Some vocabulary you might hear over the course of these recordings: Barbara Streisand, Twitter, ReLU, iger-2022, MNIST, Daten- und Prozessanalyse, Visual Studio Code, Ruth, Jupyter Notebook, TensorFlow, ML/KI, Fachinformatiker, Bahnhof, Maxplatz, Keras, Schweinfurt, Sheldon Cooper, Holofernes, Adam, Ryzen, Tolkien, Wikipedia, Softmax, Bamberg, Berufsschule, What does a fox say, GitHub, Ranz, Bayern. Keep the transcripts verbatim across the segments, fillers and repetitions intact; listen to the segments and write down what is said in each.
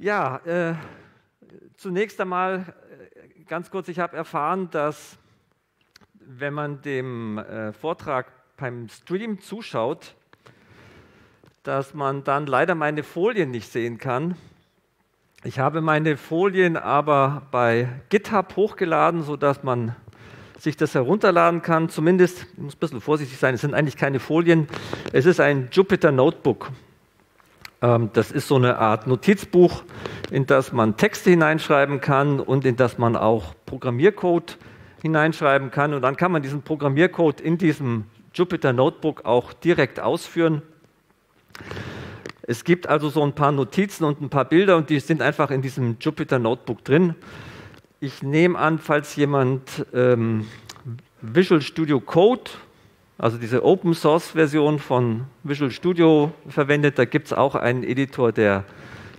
Ja, äh, zunächst einmal ganz kurz, ich habe erfahren, dass wenn man dem äh, Vortrag beim Stream zuschaut, dass man dann leider meine Folien nicht sehen kann. Ich habe meine Folien aber bei GitHub hochgeladen, sodass man sich das herunterladen kann. Zumindest, ich muss ein bisschen vorsichtig sein, es sind eigentlich keine Folien. Es ist ein Jupyter Notebook. Das ist so eine Art Notizbuch, in das man Texte hineinschreiben kann und in das man auch Programmiercode hineinschreiben kann. Und dann kann man diesen Programmiercode in diesem Jupyter Notebook auch direkt ausführen. Es gibt also so ein paar Notizen und ein paar Bilder und die sind einfach in diesem Jupyter Notebook drin. Ich nehme an, falls jemand ähm, Visual Studio Code, also diese Open Source Version von Visual Studio verwendet, da gibt es auch einen Editor, der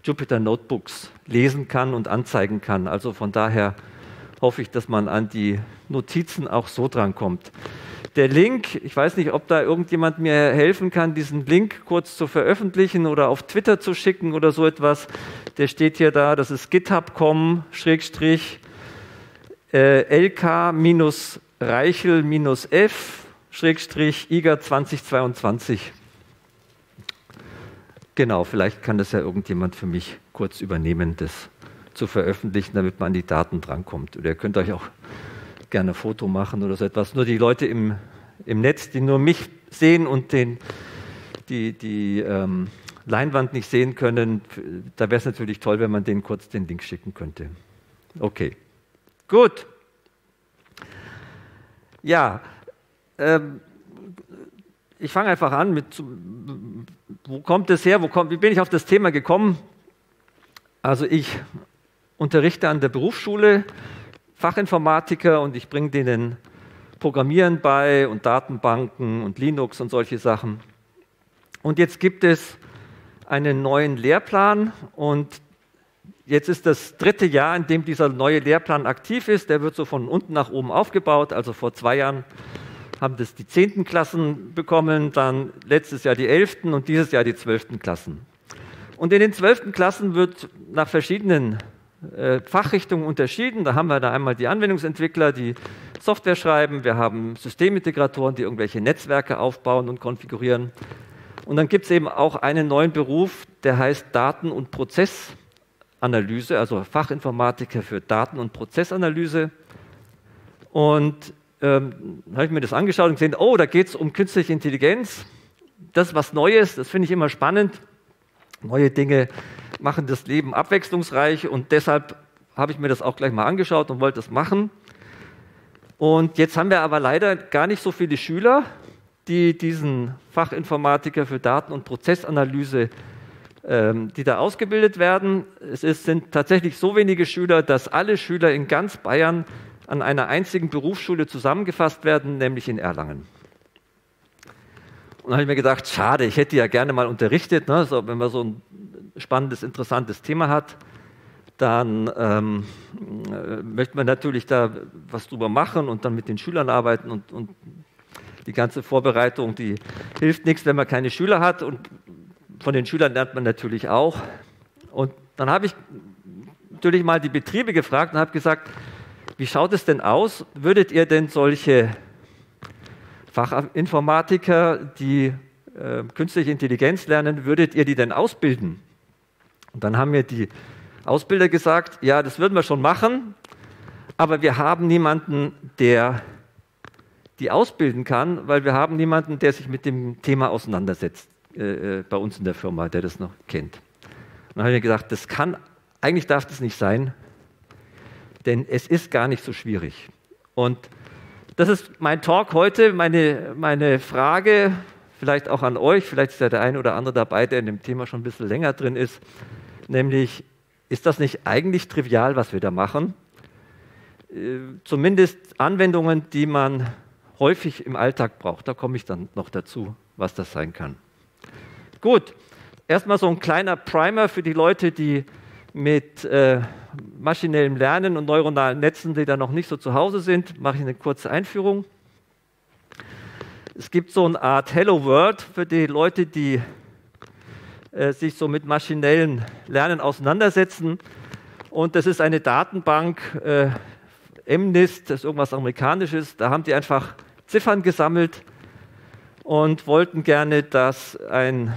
Jupyter Notebooks lesen kann und anzeigen kann. Also von daher hoffe ich, dass man an die Notizen auch so drankommt. Der Link, ich weiß nicht, ob da irgendjemand mir helfen kann, diesen Link kurz zu veröffentlichen oder auf Twitter zu schicken oder so etwas, der steht hier da, das ist github punkt com slash l k minus reichel minus f slash iger zwanzig zweiundzwanzig. Genau, vielleicht kann das ja irgendjemand für mich kurz übernehmen, das zu veröffentlichen, damit man an die Daten drankommt. Oder ihr könnt euch auch gerne ein Foto machen oder so etwas. Nur die Leute im, im Netz, die nur mich sehen und den, die, die ähm, Leinwand nicht sehen können, da wäre es natürlich toll, wenn man denen kurz den Link schicken könnte. Okay, gut. Ja, ähm, ich fange einfach an mit, wo kommt das her, wo kommt, wie bin ich auf das Thema gekommen? Also ich unterrichte an der Berufsschule Fachinformatiker und ich bringe denen Programmieren bei und Datenbanken und Linux und solche Sachen. Und jetzt gibt es einen neuen Lehrplan und jetzt ist das dritte Jahr, in dem dieser neue Lehrplan aktiv ist. Der wird so von unten nach oben aufgebaut. Also vor zwei Jahren haben das die zehnten Klassen bekommen, dann letztes Jahr die elften und dieses Jahr die zwölften Klassen. Und in den zwölften Klassen wird nach verschiedenen Fachrichtungen unterschieden. Da haben wir da einmal die Anwendungsentwickler, die Software schreiben. Wir haben Systemintegratoren, die irgendwelche Netzwerke aufbauen und konfigurieren. Und dann gibt es eben auch einen neuen Beruf, der heißt Daten- und Prozessanalyse, also Fachinformatiker für Daten- und Prozessanalyse. Und ähm, habe ich mir das angeschaut und gesehen, oh, da geht es um künstliche Intelligenz. Das ist was Neues, das finde ich immer spannend. Neue Dinge machen das Leben abwechslungsreich und deshalb habe ich mir das auch gleich mal angeschaut und wollte es machen. Und jetzt haben wir aber leider gar nicht so viele Schüler, die diesen Fachinformatiker für Daten- und Prozessanalyse, ähm, die da ausgebildet werden. Es ist, sind tatsächlich so wenige Schüler, dass alle Schüler in ganz Bayern an einer einzigen Berufsschule zusammengefasst werden, nämlich in Erlangen. Und dann habe ich mir gedacht, schade, ich hätte ja gerne mal unterrichtet, ne? So, wenn man so ein spannendes, interessantes Thema hat, dann ähm, äh, möchte man natürlich da was drüber machen und dann mit den Schülern arbeiten und, und die ganze Vorbereitung, die hilft nichts, wenn man keine Schüler hat und von den Schülern lernt man natürlich auch. Und dann habe ich natürlich mal die Betriebe gefragt und habe gesagt, wie schaut es denn aus? Würdet ihr denn solche Fachinformatiker, die äh, künstliche Intelligenz lernen, würdet ihr die denn ausbilden? Und dann haben mir die Ausbilder gesagt, ja, das würden wir schon machen, aber wir haben niemanden, der die ausbilden kann, weil wir haben niemanden, der sich mit dem Thema auseinandersetzt, äh, bei uns in der Firma, der das noch kennt. Und dann habe ich mir gedacht, das kann, eigentlich darf das nicht sein, denn es ist gar nicht so schwierig. Und das ist mein Talk heute, meine, meine Frage, vielleicht auch an euch, vielleicht ist ja der eine oder andere dabei, der in dem Thema schon ein bisschen länger drin ist, nämlich, ist das nicht eigentlich trivial, was wir da machen? Zumindest Anwendungen, die man häufig im Alltag braucht, da komme ich dann noch dazu, was das sein kann. Gut, erstmal so ein kleiner Primer für die Leute, die mit äh, maschinellem Lernen und neuronalen Netzen, die da noch nicht so zu Hause sind, mache ich eine kurze Einführung. Es gibt so eine Art Hello World für die Leute, die äh, sich so mit maschinellem Lernen auseinandersetzen. Und das ist eine Datenbank, äh, M NIST, das ist irgendwas Amerikanisches, da haben die einfach Ziffern gesammelt und wollten gerne, dass ein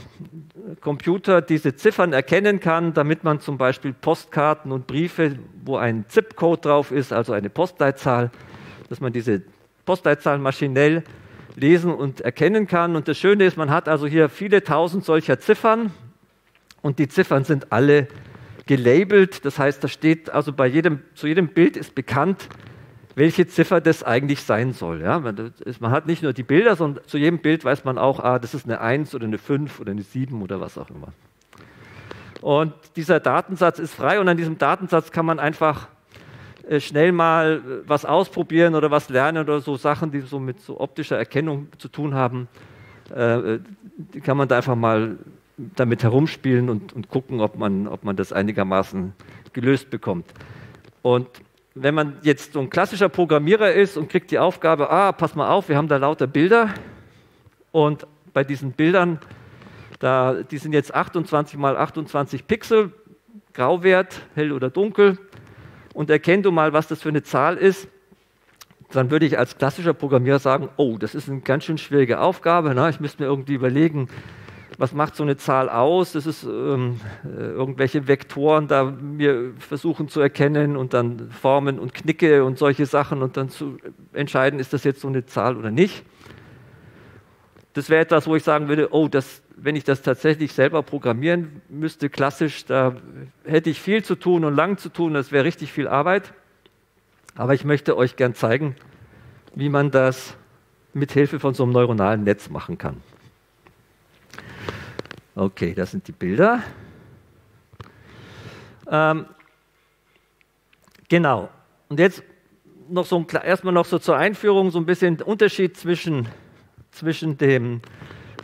Computer diese Ziffern erkennen kann, damit man zum Beispiel Postkarten und Briefe, wo ein ZIP-Code drauf ist, also eine Postleitzahl, dass man diese Postleitzahlen maschinell lesen und erkennen kann. Und das Schöne ist, man hat also hier viele tausend solcher Ziffern und die Ziffern sind alle gelabelt. Das heißt, da steht also bei jedem, zu jedem Bild ist bekannt, welche Ziffer das eigentlich sein soll. Ja? Man, ist, man hat nicht nur die Bilder, sondern zu jedem Bild weiß man auch, ah, das ist eine eins oder eine fünf oder eine sieben oder was auch immer. Und dieser Datensatz ist frei und an diesem Datensatz kann man einfach äh, schnell mal was ausprobieren oder was lernen oder so Sachen, die so mit so optischer Erkennung zu tun haben. Äh, die kann man da einfach mal damit herumspielen und, und gucken, ob man, ob man das einigermaßen gelöst bekommt. Und wenn man jetzt so ein klassischer Programmierer ist und kriegt die Aufgabe, ah, pass mal auf, wir haben da lauter Bilder und bei diesen Bildern, da, die sind jetzt achtundzwanzig mal achtundzwanzig Pixel, Grauwert, hell oder dunkel und erkenn du mal, was das für eine Zahl ist, dann würde ich als klassischer Programmierer sagen, oh, das ist eine ganz schön schwierige Aufgabe, na, ich müsste mir irgendwie überlegen, was macht so eine Zahl aus? Das ist ähm, irgendwelche Vektoren, da mir versuchen zu erkennen und dann Formen und Knicke und solche Sachen und dann zu entscheiden, ist das jetzt so eine Zahl oder nicht. Das wäre etwas, wo ich sagen würde, oh, das, wenn ich das tatsächlich selber programmieren müsste, klassisch, da hätte ich viel zu tun und lang zu tun, das wäre richtig viel Arbeit. Aber ich möchte euch gern zeigen, wie man das mit Hilfe von so einem neuronalen Netz machen kann. Okay, das sind die Bilder. Ähm, genau. Und jetzt noch so ein, erstmal noch so zur Einführung so ein bisschen Unterschied zwischen, zwischen dem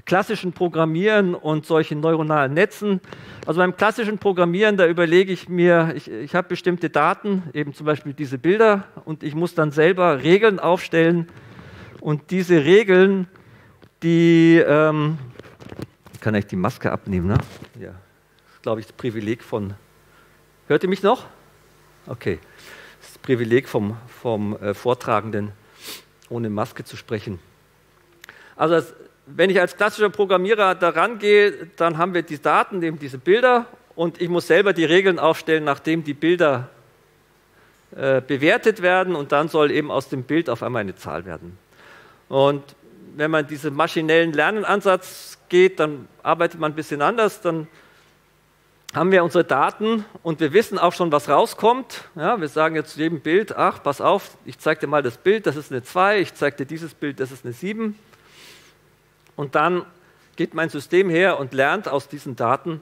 klassischen Programmieren und solchen neuronalen Netzen. Also beim klassischen Programmieren, da überlege ich mir, ich, ich habe bestimmte Daten, eben zum Beispiel diese Bilder, und ich muss dann selber Regeln aufstellen. Und diese Regeln, die... Ähm, Kann ich die Maske abnehmen, ne? Ja. Das ist, glaube ich, das Privileg von... Hört ihr mich noch? Okay. Das ist das Privileg vom, vom äh, Vortragenden, ohne Maske zu sprechen. Also, das, wenn ich als klassischer Programmierer da rangehe, dann haben wir die Daten, eben diese Bilder, und ich muss selber die Regeln aufstellen, nachdem die Bilder äh, bewertet werden, und dann soll eben aus dem Bild auf einmal eine Zahl werden. Und wenn man diesen maschinellen Lernenansatz geht, dann arbeitet man ein bisschen anders, dann haben wir unsere Daten und wir wissen auch schon, was rauskommt. Ja, wir sagen jetzt zu jedem Bild, ach, pass auf, ich zeige dir mal das Bild, das ist eine zwei, ich zeige dir dieses Bild, das ist eine sieben. Und dann geht mein System her und lernt aus diesen Daten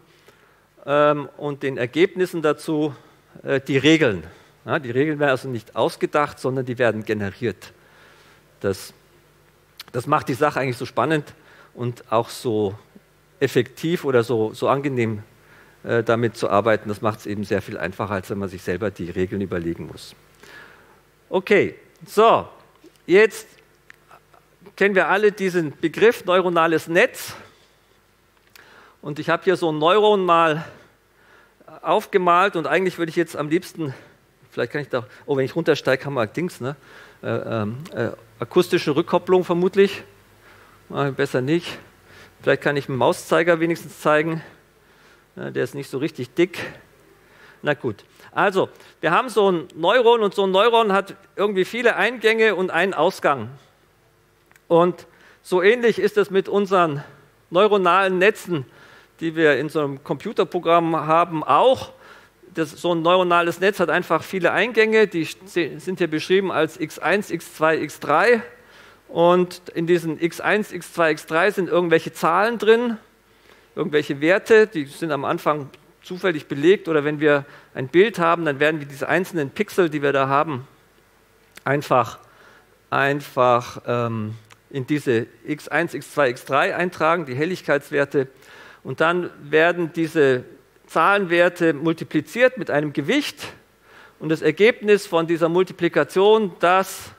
ähm, und den Ergebnissen dazu äh, die Regeln. Ja, die Regeln werden also nicht ausgedacht, sondern die werden generiert. Das, das macht die Sache eigentlich so spannend und auch so effektiv oder so, so angenehm äh, damit zu arbeiten. Das macht es eben sehr viel einfacher, als wenn man sich selber die Regeln überlegen muss. Okay, so, jetzt kennen wir alle diesen Begriff neuronales Netz. Und ich habe hier so ein Neuron mal aufgemalt und eigentlich würde ich jetzt am liebsten, vielleicht kann ich da, oh, wenn ich runtersteige, haben wir Dings, ne? Äh, äh, akustische Rückkopplung vermutlich. Besser nicht. Vielleicht kann ich einen Mauszeiger wenigstens zeigen. Ja, der ist nicht so richtig dick. Na gut. Also, wir haben so ein Neuron und so ein Neuron hat irgendwie viele Eingänge und einen Ausgang. Und so ähnlich ist es mit unseren neuronalen Netzen, die wir in so einem Computerprogramm haben, auch. Das, so ein neuronales Netz hat einfach viele Eingänge. Die sind hier beschrieben als x eins, x zwei, x drei. Und in diesen x eins, x zwei, x drei sind irgendwelche Zahlen drin, irgendwelche Werte, die sind am Anfang zufällig belegt oder wenn wir ein Bild haben, dann werden wir diese einzelnen Pixel, die wir da haben, einfach, einfach ähm, in diese x eins, x zwei, x drei eintragen, die Helligkeitswerte. Und dann werden diese Zahlenwerte multipliziert mit einem Gewicht und das Ergebnis von dieser Multiplikation, das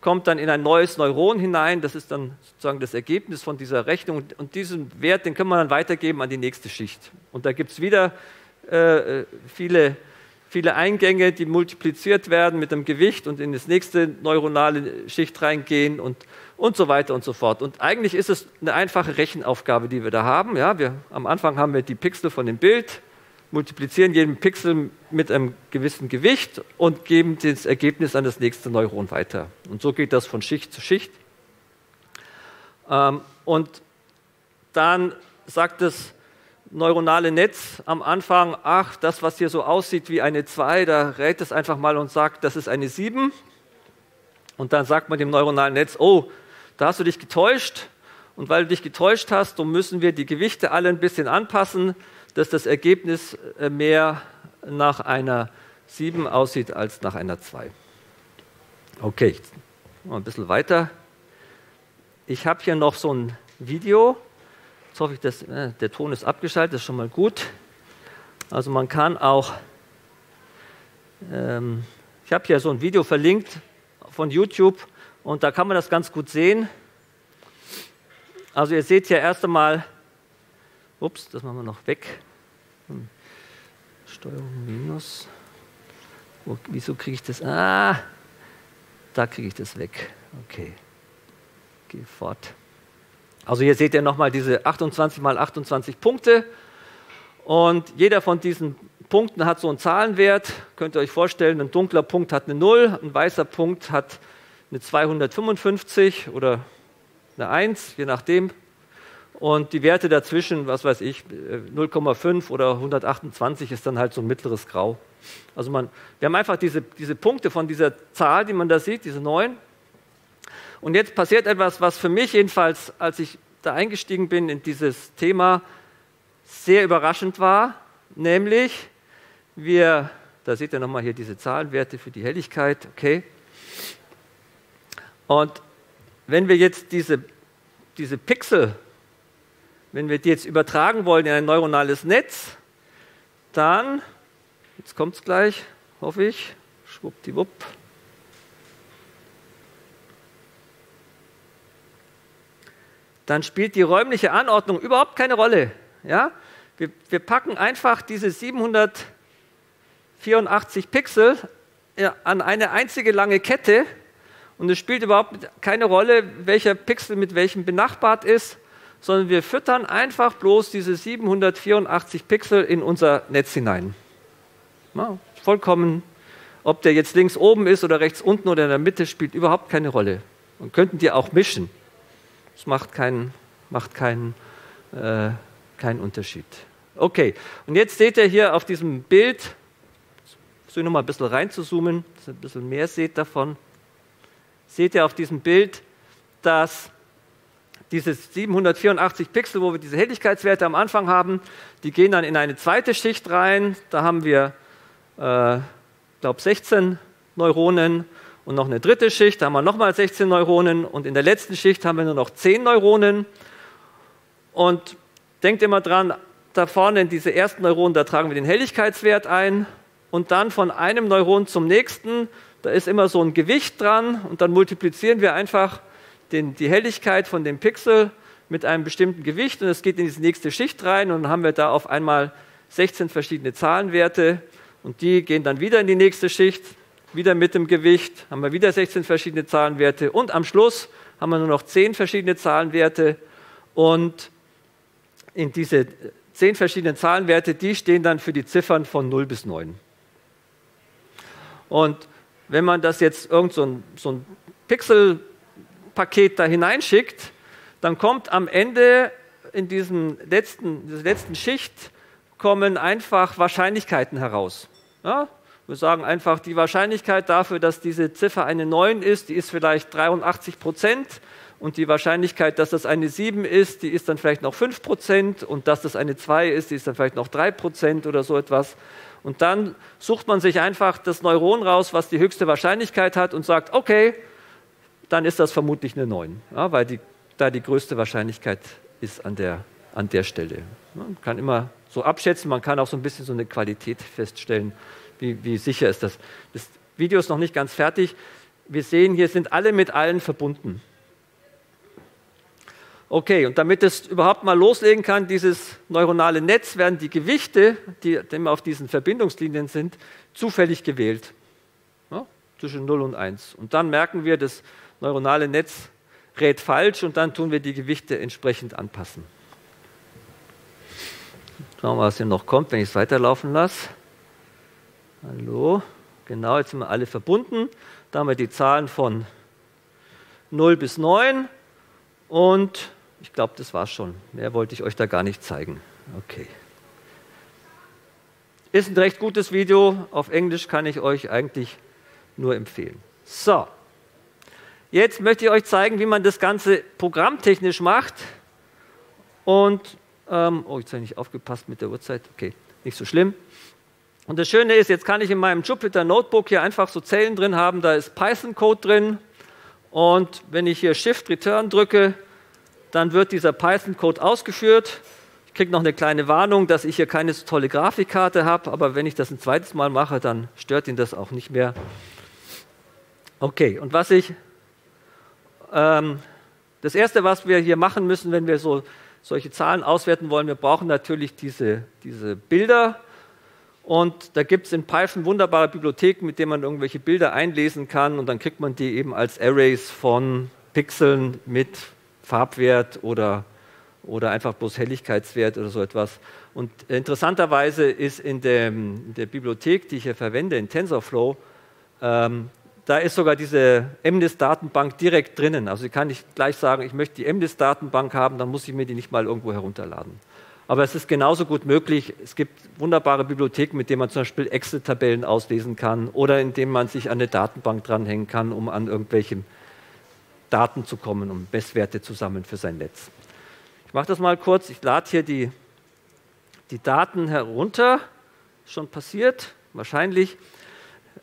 kommt dann in ein neues Neuron hinein, das ist dann sozusagen das Ergebnis von dieser Rechnung und diesen Wert, den können wir dann weitergeben an die nächste Schicht. Und da gibt es wieder äh, viele, viele Eingänge, die multipliziert werden mit dem Gewicht und in das nächste neuronale Schicht reingehen und, und so weiter und so fort. Und eigentlich ist es eine einfache Rechenaufgabe, die wir da haben. Ja, wir, am Anfang haben wir die Pixel von dem Bild, multiplizieren jeden Pixel mit einem gewissen Gewicht und geben das Ergebnis an das nächste Neuron weiter. Und so geht das von Schicht zu Schicht. Ähm, und dann sagt das neuronale Netz am Anfang, ach, das, was hier so aussieht wie eine zwei, da rät es einfach mal und sagt, das ist eine sieben. Und dann sagt man dem neuronalen Netz, oh, da hast du dich getäuscht. Und weil du dich getäuscht hast, so müssen wir die Gewichte alle ein bisschen anpassen, dass das Ergebnis mehr nach einer sieben aussieht als nach einer zwei. Okay, mal ein bisschen weiter. Ich habe hier noch so ein Video. Jetzt hoffe ich, dass äh, der Ton ist abgeschaltet, das ist schon mal gut. Also man kann auch, ähm, ich habe hier so ein Video verlinkt von YouTube und da kann man das ganz gut sehen. Also ihr seht hier erst einmal, ups, das machen wir noch weg. Hm. Steuerung minus. Wo, wieso kriege ich das? Ah, da kriege ich das weg. Okay, geh fort. Also hier seht ihr nochmal diese achtundzwanzig mal achtundzwanzig Punkte und jeder von diesen Punkten hat so einen Zahlenwert. Könnt ihr euch vorstellen, ein dunkler Punkt hat eine null, ein weißer Punkt hat eine zweihundertfünfundfünfzig oder eine eins, je nachdem. Und die Werte dazwischen, was weiß ich, null Komma fünf oder hundertachtundzwanzig ist dann halt so ein mittleres Grau. Also man, wir haben einfach diese, diese Punkte von dieser Zahl, die man da sieht, diese neun. Und jetzt passiert etwas, was für mich jedenfalls, als ich da eingestiegen bin in dieses Thema, sehr überraschend war, nämlich wir, da seht ihr nochmal hier diese Zahlenwerte für die Helligkeit, okay. Und wenn wir jetzt diese, diese Pixel, wenn wir die jetzt übertragen wollen in ein neuronales Netz, dann, jetzt kommt es gleich, hoffe ich, schwuppdiwupp. Dann spielt die räumliche Anordnung überhaupt keine Rolle. Ja? Wir, wir packen einfach diese siebenhundertvierundachtzig Pixel an eine einzige lange Kette und es spielt überhaupt keine Rolle, welcher Pixel mit welchem benachbart ist, sondern wir füttern einfach bloß diese siebenhundertvierundachtzig Pixel in unser Netz hinein. Ja, vollkommen, ob der jetzt links oben ist oder rechts unten oder in der Mitte, spielt überhaupt keine Rolle. Und könnten die auch mischen. Das macht keinen, macht keinen, äh, keinen Unterschied. Okay, und jetzt seht ihr hier auf diesem Bild, ich versuche noch mal ein bisschen reinzuzoomen, dass ihr ein bisschen mehr seht davon, seht ihr auf diesem Bild, dass diese siebenhundertvierundachtzig Pixel, wo wir diese Helligkeitswerte am Anfang haben, die gehen dann in eine zweite Schicht rein, da haben wir, äh, glaube sechzehn Neuronen, und noch eine dritte Schicht, da haben wir nochmal sechzehn Neuronen und in der letzten Schicht haben wir nur noch zehn Neuronen. Und denkt immer dran, da vorne in diese ersten Neuronen, da tragen wir den Helligkeitswert ein und dann von einem Neuron zum nächsten, da ist immer so ein Gewicht dran und dann multiplizieren wir einfach den, die Helligkeit von dem Pixel mit einem bestimmten Gewicht und es geht in diese nächste Schicht rein und dann haben wir da auf einmal sechzehn verschiedene Zahlenwerte und die gehen dann wieder in die nächste Schicht. Wieder mit dem Gewicht, haben wir wieder sechzehn verschiedene Zahlenwerte und am Schluss haben wir nur noch zehn verschiedene Zahlenwerte und in diese zehn verschiedenen Zahlenwerte, die stehen dann für die Ziffern von null bis neun. Und wenn man das jetzt irgend so ein, so ein Pixelpaket da hineinschickt, dann kommt am Ende in diesen letzten, dieser letzten Schicht kommen einfach Wahrscheinlichkeiten heraus. Ja? Wir sagen einfach, die Wahrscheinlichkeit dafür, dass diese Ziffer eine neun ist, die ist vielleicht dreiundachtzig Prozent und die Wahrscheinlichkeit, dass das eine sieben ist, die ist dann vielleicht noch fünf Prozent und dass das eine zwei ist, die ist dann vielleicht noch drei Prozent oder so etwas. Und dann sucht man sich einfach das Neuron raus, was die höchste Wahrscheinlichkeit hat und sagt, okay, dann ist das vermutlich eine neun, ja, weil die, da die größte Wahrscheinlichkeit ist an der, an der Stelle. Man kann immer so abschätzen, man kann auch so ein bisschen so eine Qualität feststellen, Wie, wie sicher ist das? Das Video ist noch nicht ganz fertig. Wir sehen, hier sind alle mit allen verbunden. Okay, und damit es überhaupt mal loslegen kann, dieses neuronale Netz, werden die Gewichte, die immer auf diesen Verbindungslinien sind, zufällig gewählt. Ja, zwischen null und eins. Und dann merken wir, das neuronale Netz rät falsch und dann tun wir die Gewichte entsprechend anpassen. Schauen wir, was hier noch kommt, wenn ich es weiterlaufen lasse. Hallo. Genau, jetzt sind wir alle verbunden. Da haben wir die Zahlen von null bis neun. Und ich glaube, das war's schon. Mehr wollte ich euch da gar nicht zeigen. Okay. Ist ein recht gutes Video. Auf Englisch kann ich euch eigentlich nur empfehlen. So. Jetzt möchte ich euch zeigen, wie man das Ganze programmtechnisch macht. Und, ähm, oh, jetzt habe ich nicht aufgepasst mit der Uhrzeit. Okay, nicht so schlimm. Und das Schöne ist, jetzt kann ich in meinem Jupyter Notebook hier einfach so Zellen drin haben. Da ist Python-Code drin. Und wenn ich hier Shift-Return drücke, dann wird dieser Python-Code ausgeführt. Ich kriege noch eine kleine Warnung, dass ich hier keine so tolle Grafikkarte habe, aber wenn ich das ein zweites Mal mache, dann stört ihn das auch nicht mehr. Okay, und was ich... Ähm, das Erste, was wir hier machen müssen, wenn wir so, solche Zahlen auswerten wollen, wir brauchen natürlich diese, diese Bilder. Und da gibt es in Python wunderbare Bibliotheken, mit denen man irgendwelche Bilder einlesen kann und dann kriegt man die eben als Arrays von Pixeln mit Farbwert oder, oder einfach bloß Helligkeitswert oder so etwas. Und interessanterweise ist in, dem, in der Bibliothek, die ich hier verwende, in TensorFlow, ähm, da ist sogar diese M NIST-Datenbank direkt drinnen. Also ich kann nicht gleich sagen, ich möchte die M NIST-Datenbank haben, dann muss ich mir die nicht mal irgendwo herunterladen. Aber es ist genauso gut möglich, es gibt wunderbare Bibliotheken, mit denen man zum Beispiel Excel-Tabellen auslesen kann oder indem man sich an eine Datenbank dranhängen kann, um an irgendwelche Daten zu kommen, um Messwerte zu sammeln für sein Netz. Ich mache das mal kurz, ich lade hier die, die Daten herunter, schon passiert, wahrscheinlich,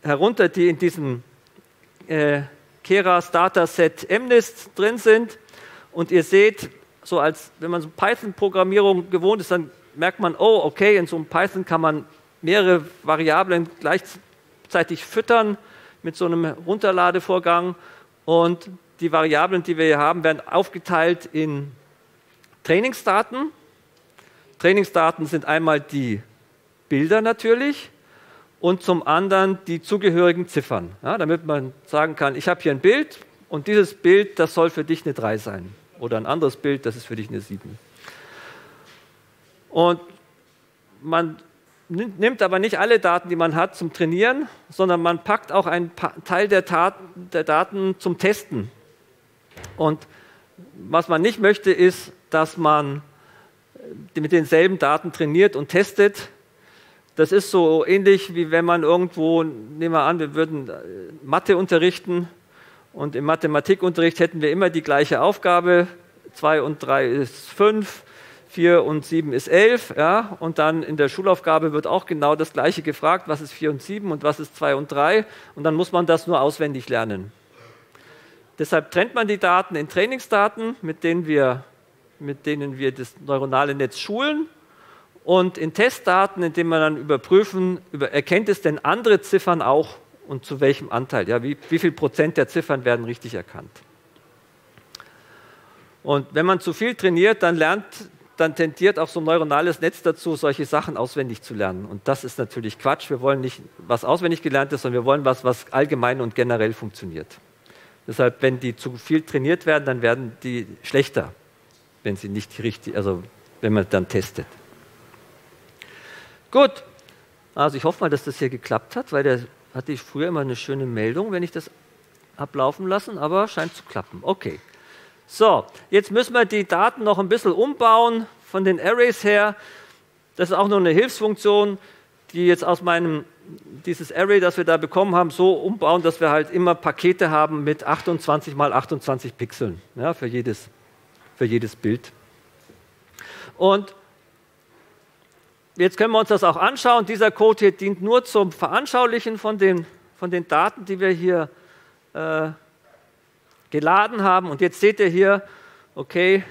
herunter, die in diesem äh, Keras-Dataset M NIST drin sind und ihr seht, so als wenn man so Python-Programmierung gewohnt ist, dann merkt man, oh, okay, in so einem Python kann man mehrere Variablen gleichzeitig füttern mit so einem Runterladevorgang und die Variablen, die wir hier haben, werden aufgeteilt in Trainingsdaten. Trainingsdaten sind einmal die Bilder natürlich und zum anderen die zugehörigen Ziffern, ja, damit man sagen kann, ich habe hier ein Bild und dieses Bild, das soll für dich eine drei sein. Oder ein anderes Bild, das ist für dich eine sieben. Und man nimmt aber nicht alle Daten, die man hat, zum Trainieren, sondern man packt auch einen Teil der, Taten, der Daten zum Testen. Und was man nicht möchte, ist, dass man mit denselben Daten trainiert und testet. Das ist so ähnlich, wie wenn man irgendwo, nehmen wir an, wir würden Mathe unterrichten, und im Mathematikunterricht hätten wir immer die gleiche Aufgabe, zwei und drei ist fünf, vier und sieben ist elf. Ja? Und dann in der Schulaufgabe wird auch genau das Gleiche gefragt, was ist vier und sieben und was ist zwei und drei. Und dann muss man das nur auswendig lernen. Deshalb trennt man die Daten in Trainingsdaten, mit denen wir, mit denen wir das neuronale Netz schulen. Und in Testdaten, in denen wir dann überprüfen, über, erkennt es denn andere Ziffern auch? Und zu welchem Anteil, ja, wie, wie viel Prozent der Ziffern werden richtig erkannt. Und wenn man zu viel trainiert, dann lernt, dann tendiert auch so ein neuronales Netz dazu, solche Sachen auswendig zu lernen. Und das ist natürlich Quatsch, wir wollen nicht was auswendig gelernt ist, sondern wir wollen was, was allgemein und generell funktioniert. Deshalb, wenn die zu viel trainiert werden, dann werden die schlechter, wenn sie nicht richtig, also wenn man dann testet. Gut, also ich hoffe mal, dass das hier geklappt hat, weil der hatte ich früher immer eine schöne Meldung, wenn ich das habe laufen lassen, aber scheint zu klappen. Okay. So, jetzt müssen wir die Daten noch ein bisschen umbauen von den Arrays her. Das ist auch nur eine Hilfsfunktion, die jetzt aus meinem, dieses Array, das wir da bekommen haben, so umbauen, dass wir halt immer Pakete haben mit achtundzwanzig mal achtundzwanzig Pixeln, ja, für jedes, für jedes Bild. Und jetzt können wir uns das auch anschauen. Dieser Code hier dient nur zum Veranschaulichen von den, von den Daten, die wir hier äh, geladen haben. Und jetzt seht ihr hier, okay,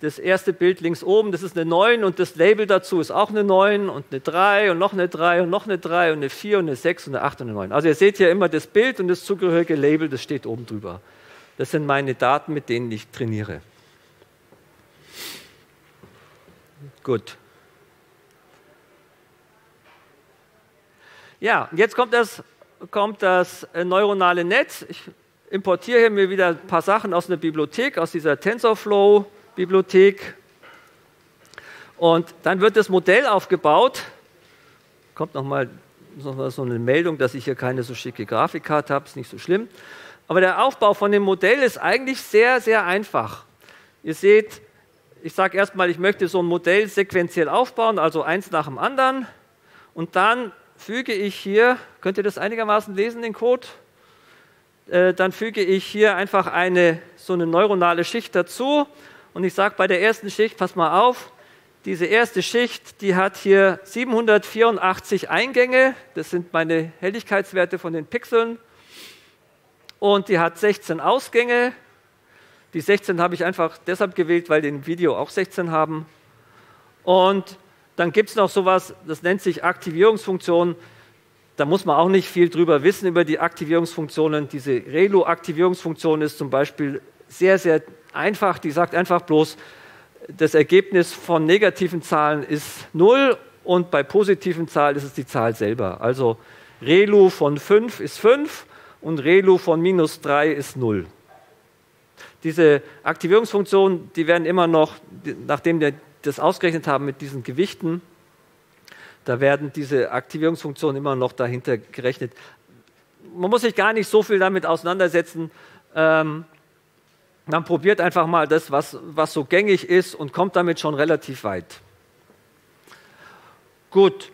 das erste Bild links oben, das ist eine neun und das Label dazu ist auch eine neun und eine drei und noch eine drei und noch eine drei und eine vier und eine sechs und eine acht und eine neun. Also ihr seht hier immer das Bild und das zugehörige Label, das steht oben drüber. Das sind meine Daten, mit denen ich trainiere. Gut. Ja, jetzt kommt das, kommt das neuronale Netz. Ich importiere hier mir wieder ein paar Sachen aus einer Bibliothek, aus dieser TensorFlow-Bibliothek. Und dann wird das Modell aufgebaut. Kommt nochmal noch so eine Meldung, dass ich hier keine so schicke Grafikkarte habe, ist nicht so schlimm. Aber der Aufbau von dem Modell ist eigentlich sehr, sehr einfach. Ihr seht, ich sage erstmal, ich möchte so ein Modell sequenziell aufbauen, also eins nach dem anderen. Und dann füge ich hier, könnt ihr das einigermaßen lesen, den Code? Äh, dann füge ich hier einfach eine, so eine neuronale Schicht dazu. Und ich sage bei der ersten Schicht, pass mal auf, diese erste Schicht, die hat hier siebenhundertvierundachtzig Eingänge, das sind meine Helligkeitswerte von den Pixeln, und die hat sechzehn Ausgänge. Die sechzehn habe ich einfach deshalb gewählt, weil die im Video auch sechzehn haben. Und dann gibt es noch sowas, das nennt sich Aktivierungsfunktion. Da muss man auch nicht viel drüber wissen über die Aktivierungsfunktionen. Diese ReLU-Aktivierungsfunktion ist zum Beispiel sehr, sehr einfach. Die sagt einfach bloß, das Ergebnis von negativen Zahlen ist null und bei positiven Zahlen ist es die Zahl selber. Also ReLU von fünf ist fünf und ReLU von minus drei ist null. Diese Aktivierungsfunktionen, die werden immer noch, nachdem wir das ausgerechnet haben mit diesen Gewichten, da werden diese Aktivierungsfunktionen immer noch dahinter gerechnet. Man muss sich gar nicht so viel damit auseinandersetzen. Ähm, man probiert einfach mal das, was, was so gängig ist und kommt damit schon relativ weit. Gut,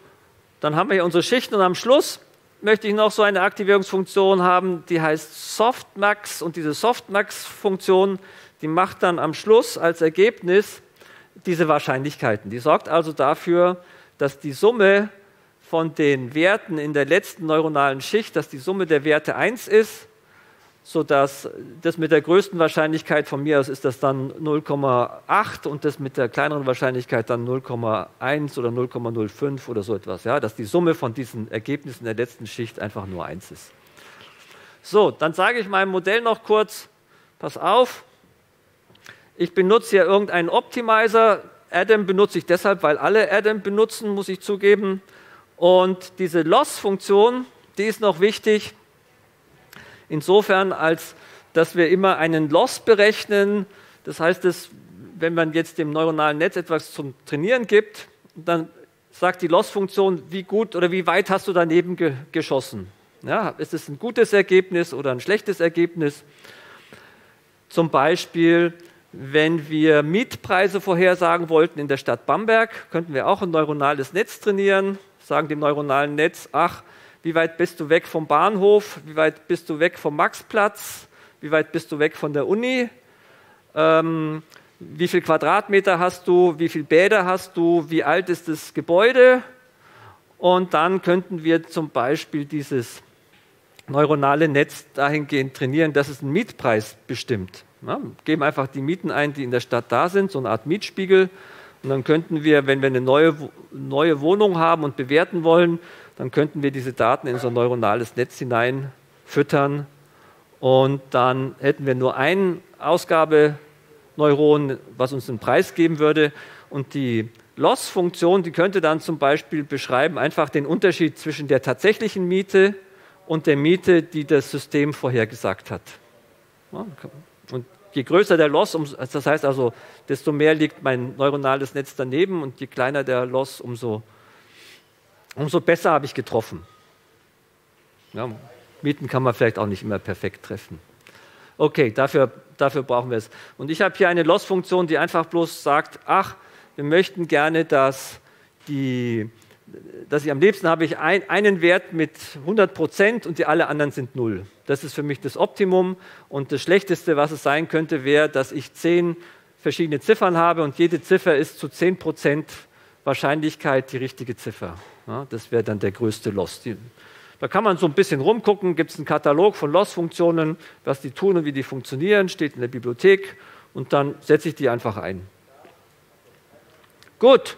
dann haben wir hier unsere Schichten und am Schluss möchte ich noch so eine Aktivierungsfunktion haben, die heißt Softmax, und diese Softmax-Funktion, die macht dann am Schluss als Ergebnis diese Wahrscheinlichkeiten. Die sorgt also dafür, dass die Summe von den Werten in der letzten neuronalen Schicht, dass die Summe der Werte eins ist, sodass das mit der größten Wahrscheinlichkeit, von mir aus ist das dann null Komma acht und das mit der kleineren Wahrscheinlichkeit dann null Komma eins oder null Komma null fünf oder so etwas. Ja, dass die Summe von diesen Ergebnissen der letzten Schicht einfach nur eins ist. So, dann sage ich meinem Modell noch kurz, pass auf, ich benutze hier irgendeinen Optimizer. Adam benutze ich deshalb, weil alle Adam benutzen, muss ich zugeben. Und diese Loss-Funktion, die ist noch wichtig, insofern, als dass wir immer einen Loss berechnen. Das heißt, dass, wenn man jetzt dem neuronalen Netz etwas zum Trainieren gibt, dann sagt die Loss-Funktion, wie gut oder wie weit hast du daneben ge- geschossen. Ja, ist es ein gutes Ergebnis oder ein schlechtes Ergebnis? Zum Beispiel, wenn wir Mietpreise vorhersagen wollten in der Stadt Bamberg, könnten wir auch ein neuronales Netz trainieren, sagen dem neuronalen Netz, ach, wie weit bist du weg vom Bahnhof, wie weit bist du weg vom Maxplatz, wie weit bist du weg von der Uni, ähm, wie viel Quadratmeter hast du, wie viele Bäder hast du, wie alt ist das Gebäude, und dann könnten wir zum Beispiel dieses neuronale Netz dahingehend trainieren, dass es einen Mietpreis bestimmt. Ja, geben einfach die Mieten ein, die in der Stadt da sind, so eine Art Mietspiegel, und dann könnten wir, wenn wir eine neue, neue Wohnung haben und bewerten wollen, dann könnten wir diese Daten in unser neuronales Netz hinein füttern, und dann hätten wir nur ein Ausgabeneuron, was uns den Preis geben würde, und die Loss-Funktion, die könnte dann zum Beispiel beschreiben, einfach den Unterschied zwischen der tatsächlichen Miete und der Miete, die das System vorhergesagt hat. Und je größer der Loss, das heißt also, desto mehr liegt mein neuronales Netz daneben, und je kleiner der Loss, umso Umso besser habe ich getroffen. Ja, Mieten kann man vielleicht auch nicht immer perfekt treffen. Okay, dafür, dafür brauchen wir es. Und ich habe hier eine Loss-Funktion, die einfach bloß sagt, ach, wir möchten gerne, dass, die, dass ich am liebsten habe ich ein, einen Wert mit hundert Prozent und die alle anderen sind null. Das ist für mich das Optimum, und das Schlechteste, was es sein könnte, wäre, dass ich zehn verschiedene Ziffern habe und jede Ziffer ist zu zehn Prozent Wahrscheinlichkeit die richtige Ziffer. Ja, das wäre dann der größte Loss. Die, da kann man so ein bisschen rumgucken, gibt es einen Katalog von Loss-Funktionen, was die tun und wie die funktionieren, steht in der Bibliothek, und dann setze ich die einfach ein. Gut.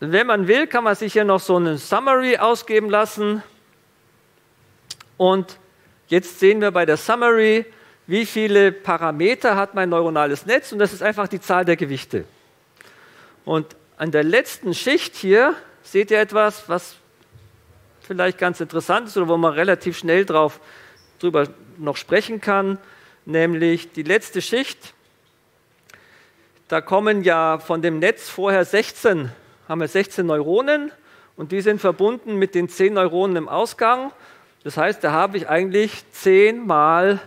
Wenn man will, kann man sich hier noch so eine Summary ausgeben lassen, und jetzt sehen wir bei der Summary, wie viele Parameter hat mein neuronales Netz, und das ist einfach die Zahl der Gewichte. Und an der letzten Schicht hier seht ihr etwas, was vielleicht ganz interessant ist oder wo man relativ schnell drauf, drüber noch sprechen kann, nämlich die letzte Schicht. Da kommen ja von dem Netz vorher sechzehn, haben wir sechzehn Neuronen, und die sind verbunden mit den zehn Neuronen im Ausgang. Das heißt, da habe ich eigentlich zehn mal,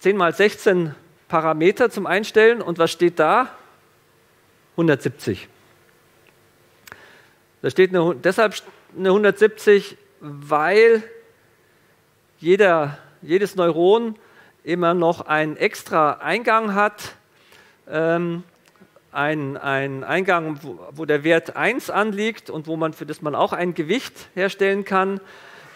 zehn mal sechzehn Parameter zum Einstellen, und was steht da? hundertsiebzig. Da steht eine, deshalb eine hundertsiebzig, weil jeder, jedes Neuron immer noch einen extra Eingang hat, ähm, einen, einen Eingang, wo, wo der Wert eins anliegt und wo man, für das man auch ein Gewicht herstellen kann,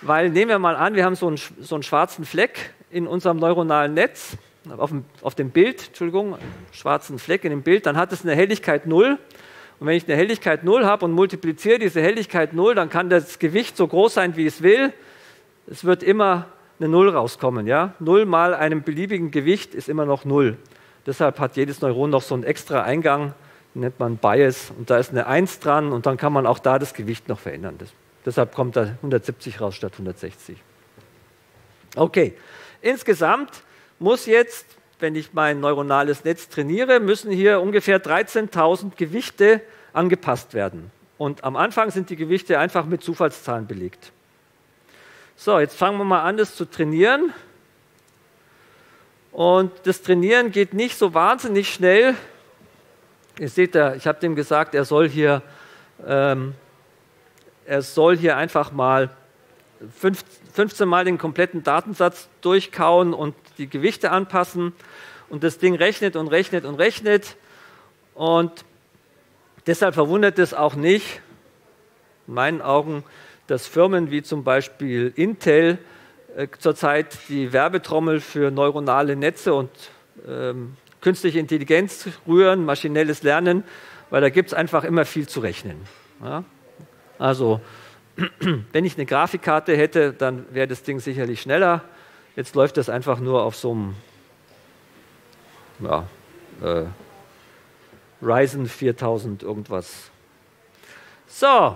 weil, nehmen wir mal an, wir haben so einen, so einen schwarzen Fleck in unserem neuronalen Netz, auf dem, auf dem Bild, Entschuldigung, schwarzen Fleck in dem Bild, dann hat es eine Helligkeit null. Und wenn ich eine Helligkeit null habe und multipliziere diese Helligkeit null, dann kann das Gewicht so groß sein, wie es will. Es wird immer eine null rauskommen. Ja? null mal einem beliebigen Gewicht ist immer noch null. Deshalb hat jedes Neuron noch so einen extra Eingang, den nennt man Bias, und da ist eine eins dran, und dann kann man auch da das Gewicht noch verändern. Das, deshalb kommt da hundertsiebzig raus statt hundertsechzig. Okay, insgesamt muss jetzt, wenn ich mein neuronales Netz trainiere, müssen hier ungefähr dreizehntausend Gewichte angepasst werden. Und am Anfang sind die Gewichte einfach mit Zufallszahlen belegt. So, jetzt fangen wir mal an, das zu trainieren. Und das Trainieren geht nicht so wahnsinnig schnell. Ihr seht da, ich habe dem gesagt, er soll hier, ähm, er soll hier einfach mal fünfzehn Mal den kompletten Datensatz durchkauen und die Gewichte anpassen. Und das Ding rechnet und rechnet und rechnet. Und deshalb verwundert es auch nicht, in meinen Augen, dass Firmen wie zum Beispiel Intel äh, zurzeit die Werbetrommel für neuronale Netze und ähm, künstliche Intelligenz rühren, maschinelles Lernen, weil da gibt es einfach immer viel zu rechnen. Ja? Also, wenn ich eine Grafikkarte hätte, dann wäre das Ding sicherlich schneller. Jetzt läuft das einfach nur auf so einem ja, äh, Ryzen viertausend irgendwas. So,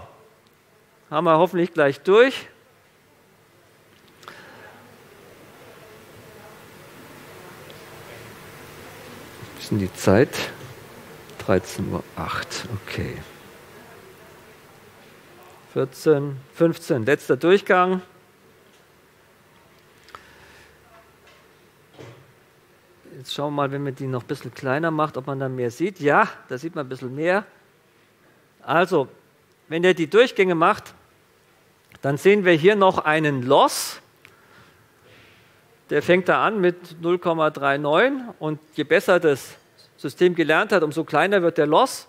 haben wir hoffentlich gleich durch. Wie ist denn die Zeit? dreizehn Uhr acht, okay. vierzehn, fünfzehn, letzter Durchgang. Jetzt schauen wir mal, wenn man die noch ein bisschen kleiner macht, ob man da mehr sieht. Ja, da sieht man ein bisschen mehr. Also, wenn der die Durchgänge macht, dann sehen wir hier noch einen Loss. Der fängt da an mit null Komma neununddreißig, und je besser das System gelernt hat, umso kleiner wird der Loss.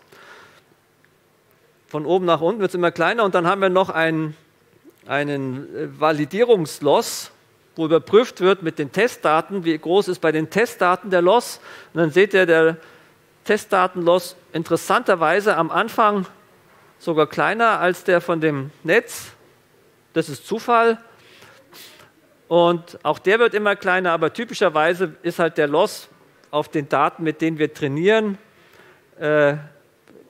Von oben nach unten wird es immer kleiner, und dann haben wir noch einen, einen Validierungsloss, wo überprüft wird mit den Testdaten, wie groß ist bei den Testdaten der Loss. Und dann seht ihr, der Testdatenloss interessanterweise am Anfang sogar kleiner als der von dem Netz. Das ist Zufall. Und auch der wird immer kleiner, aber typischerweise ist halt der Loss auf den Daten, mit denen wir trainieren, äh,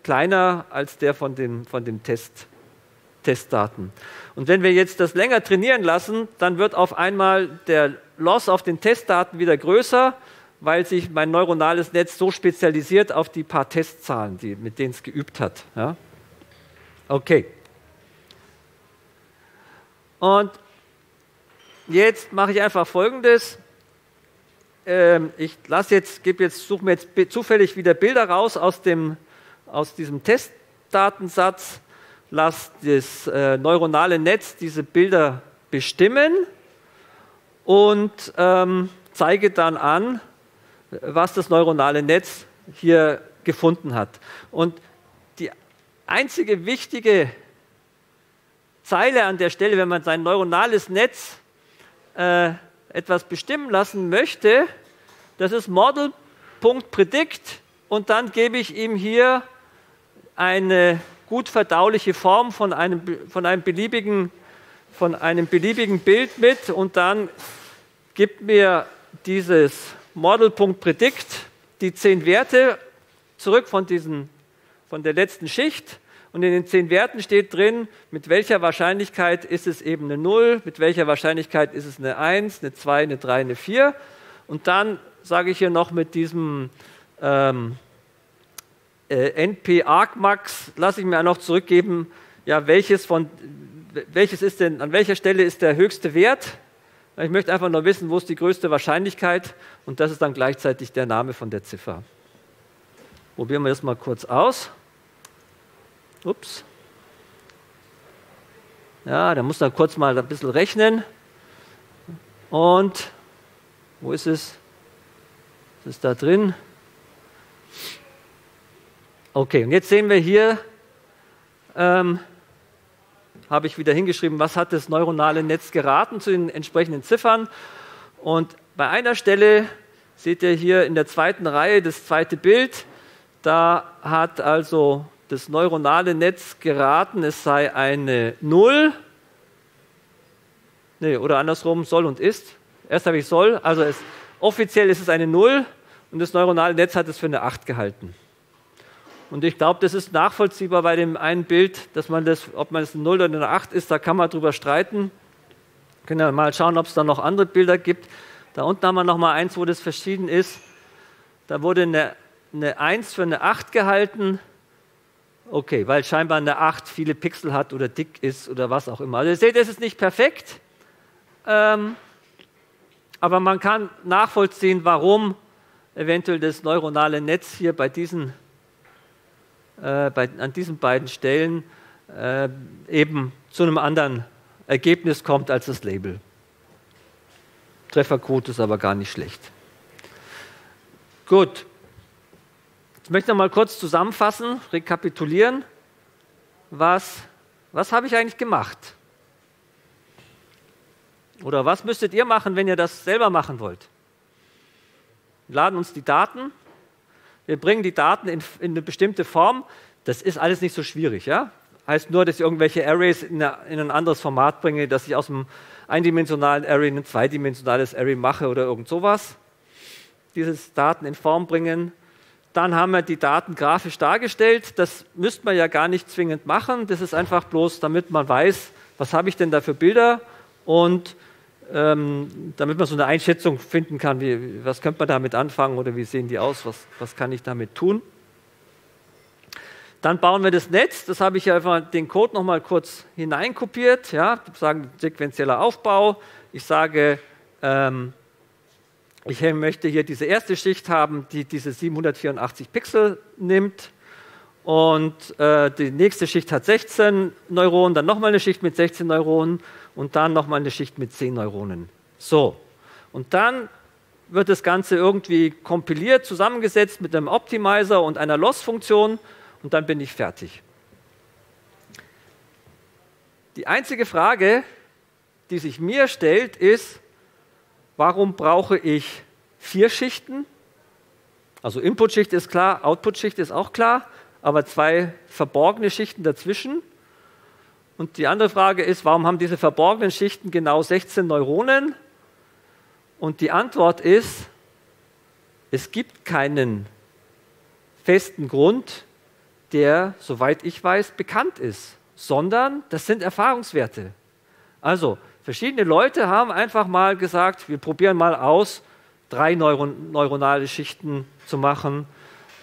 kleiner als der von den, von den Test, Testdaten. Und wenn wir jetzt das länger trainieren lassen, dann wird auf einmal der Loss auf den Testdaten wieder größer, weil sich mein neuronales Netz so spezialisiert auf die paar Testzahlen, die, mit denen es geübt hat. Ja? Okay. Und jetzt mache ich einfach Folgendes. Ähm, ich lasse jetzt, gebe jetzt, suche mir jetzt zufällig wieder Bilder raus aus dem Aus diesem Testdatensatz, lasst das äh, neuronale Netz diese Bilder bestimmen und ähm, zeige dann an, was das neuronale Netz hier gefunden hat. Und die einzige wichtige Zeile an der Stelle, wenn man sein neuronales Netz äh, etwas bestimmen lassen möchte, das ist Model.predict, und dann gebe ich ihm hier eine gut verdauliche Form von einem, von einem, beliebigen, von einem beliebigen Bild mit, und dann gibt mir dieses Model.predict die zehn Werte zurück von, diesen, von der letzten Schicht. Und in den zehn Werten steht drin, mit welcher Wahrscheinlichkeit ist es eben eine null, mit welcher Wahrscheinlichkeit ist es eine eins, eine zwei, eine drei, eine vier. Und dann sage ich hier noch mit diesem ähm, äh, N P-Argmax, lasse ich mir noch zurückgeben, ja, welches von, welches ist denn, an welcher Stelle ist der höchste Wert? Ich möchte einfach nur wissen, wo ist die größte Wahrscheinlichkeit, und das ist dann gleichzeitig der Name von der Ziffer. Probieren wir das mal kurz aus. Ups. Ja, da muss man kurz mal ein bisschen rechnen. Und wo ist es? Was ist da drin? Okay, und jetzt sehen wir hier, ähm, habe ich wieder hingeschrieben, was hat das neuronale Netz geraten zu den entsprechenden Ziffern. Und bei einer Stelle seht ihr hier in der zweiten Reihe das zweite Bild. Da hat also das neuronale Netz geraten, es sei eine null, nee, oder andersrum, soll und ist. Erst habe ich soll, also es, offiziell ist es eine null, und das neuronale Netz hat es für eine acht gehalten. Und ich glaube, das ist nachvollziehbar bei dem einen Bild, dass man das, ob man es eine null oder eine acht ist, da kann man drüber streiten. Können wir mal schauen, ob es da noch andere Bilder gibt. Da unten haben wir noch mal eins, wo das verschieden ist. Da wurde eine, eine eins für eine acht gehalten. Okay, weil scheinbar eine acht viele Pixel hat oder dick ist oder was auch immer. Also ihr seht, es ist nicht perfekt, ähm, aber man kann nachvollziehen, warum eventuell das neuronale Netz hier bei diesen, äh, bei, an diesen beiden Stellen äh, eben zu einem anderen Ergebnis kommt als das Label. Trefferquote ist aber gar nicht schlecht. Gut. Ich möchte noch mal kurz zusammenfassen, rekapitulieren, was, was habe ich eigentlich gemacht? Oder was müsstet ihr machen, wenn ihr das selber machen wollt? Wir laden uns die Daten, wir bringen die Daten in, in eine bestimmte Form, das ist alles nicht so schwierig, ja? Heißt nur, dass ich irgendwelche Arrays in, eine, in ein anderes Format bringe, dass ich aus einem eindimensionalen Array ein zweidimensionales Array mache oder irgend sowas. Diese Daten in Form bringen. Dann haben wir die Daten grafisch dargestellt. Das müsste man ja gar nicht zwingend machen. Das ist einfach bloß, damit man weiß, was habe ich denn da für Bilder, und ähm, damit man so eine Einschätzung finden kann, wie, was könnte man damit anfangen oder wie sehen die aus, was, was kann ich damit tun. Dann bauen wir das Netz. Das habe ich ja einfach den Code noch mal kurz hineinkopiert. Ja, sagen sequenzieller Aufbau. Ich sage... Ähm, Ich möchte hier diese erste Schicht haben, die diese siebenhundertvierundachtzig Pixel nimmt, und äh, die nächste Schicht hat sechzehn Neuronen, dann nochmal eine Schicht mit sechzehn Neuronen und dann nochmal eine Schicht mit zehn Neuronen. So, und dann wird das Ganze irgendwie kompiliert, zusammengesetzt mit einem Optimizer und einer Loss-Funktion, und dann bin ich fertig. Die einzige Frage, die sich mir stellt, ist: Warum brauche ich vier Schichten? Also Inputschicht ist klar, Outputschicht ist auch klar, aber zwei verborgene Schichten dazwischen. Und die andere Frage ist, warum haben diese verborgenen Schichten genau sechzehn Neuronen? Und die Antwort ist, es gibt keinen festen Grund, der, soweit ich weiß, bekannt ist, sondern das sind Erfahrungswerte. Also, verschiedene Leute haben einfach mal gesagt, wir probieren mal aus, drei Neuron- neuronale Schichten zu machen.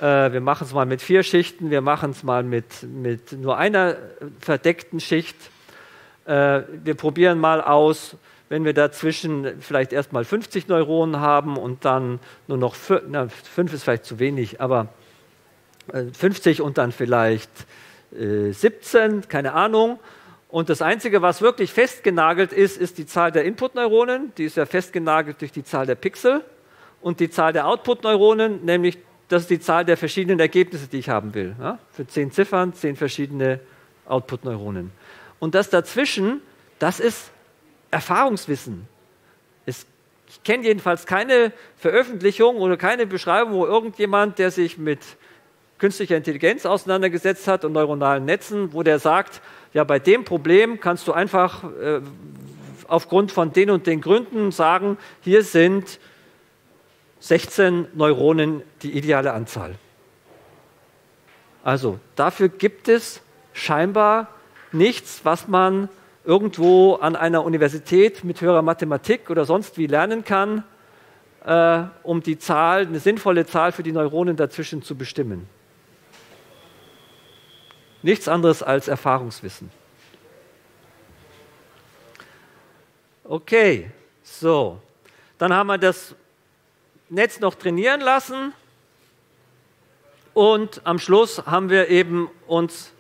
Äh, wir machen es mal mit vier Schichten, wir machen es mal mit, mit nur einer verdeckten Schicht. Äh, wir probieren mal aus, wenn wir dazwischen vielleicht erst mal fünfzig Neuronen haben und dann nur noch fünf, na, fünf ist vielleicht zu wenig, aber äh, fünfzig und dann vielleicht äh, siebzehn, keine Ahnung. Und das Einzige, was wirklich festgenagelt ist, ist die Zahl der Input-Neuronen. Die ist ja festgenagelt durch die Zahl der Pixel. Und die Zahl der Output-Neuronen, nämlich das ist die Zahl der verschiedenen Ergebnisse, die ich haben will. Ja? Für zehn Ziffern, zehn verschiedene Output-Neuronen. Und das dazwischen, das ist Erfahrungswissen. Es, ich kenne jedenfalls keine Veröffentlichung oder keine Beschreibung, wo irgendjemand, der sich mit künstlicher Intelligenz auseinandergesetzt hat und neuronalen Netzen, wo der sagt, ja, bei dem Problem kannst du einfach äh, aufgrund von den und den Gründen sagen, hier sind sechzehn Neuronen die ideale Anzahl. Also dafür gibt es scheinbar nichts, was man irgendwo an einer Universität mit höherer Mathematik oder sonst wie lernen kann, äh, um die Zahl, eine sinnvolle Zahl für die Neuronen dazwischen zu bestimmen. Nichts anderes als Erfahrungswissen. Okay, so. Dann haben wir das Netz noch trainieren lassen und am Schluss haben wir eben uns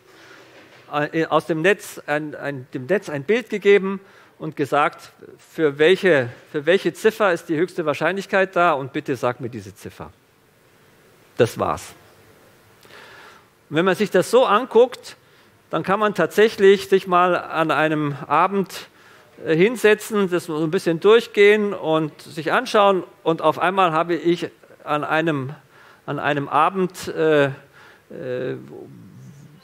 aus dem Netz ein, ein, dem Netz ein Bild gegeben und gesagt, für welche, für welche Ziffer ist die höchste Wahrscheinlichkeit da und bitte sag mir diese Ziffer. Das war's. Und wenn man sich das so anguckt, dann kann man tatsächlich sich mal an einem Abend hinsetzen, das so ein bisschen durchgehen und sich anschauen und auf einmal habe ich an einem, an einem Abend, äh, äh,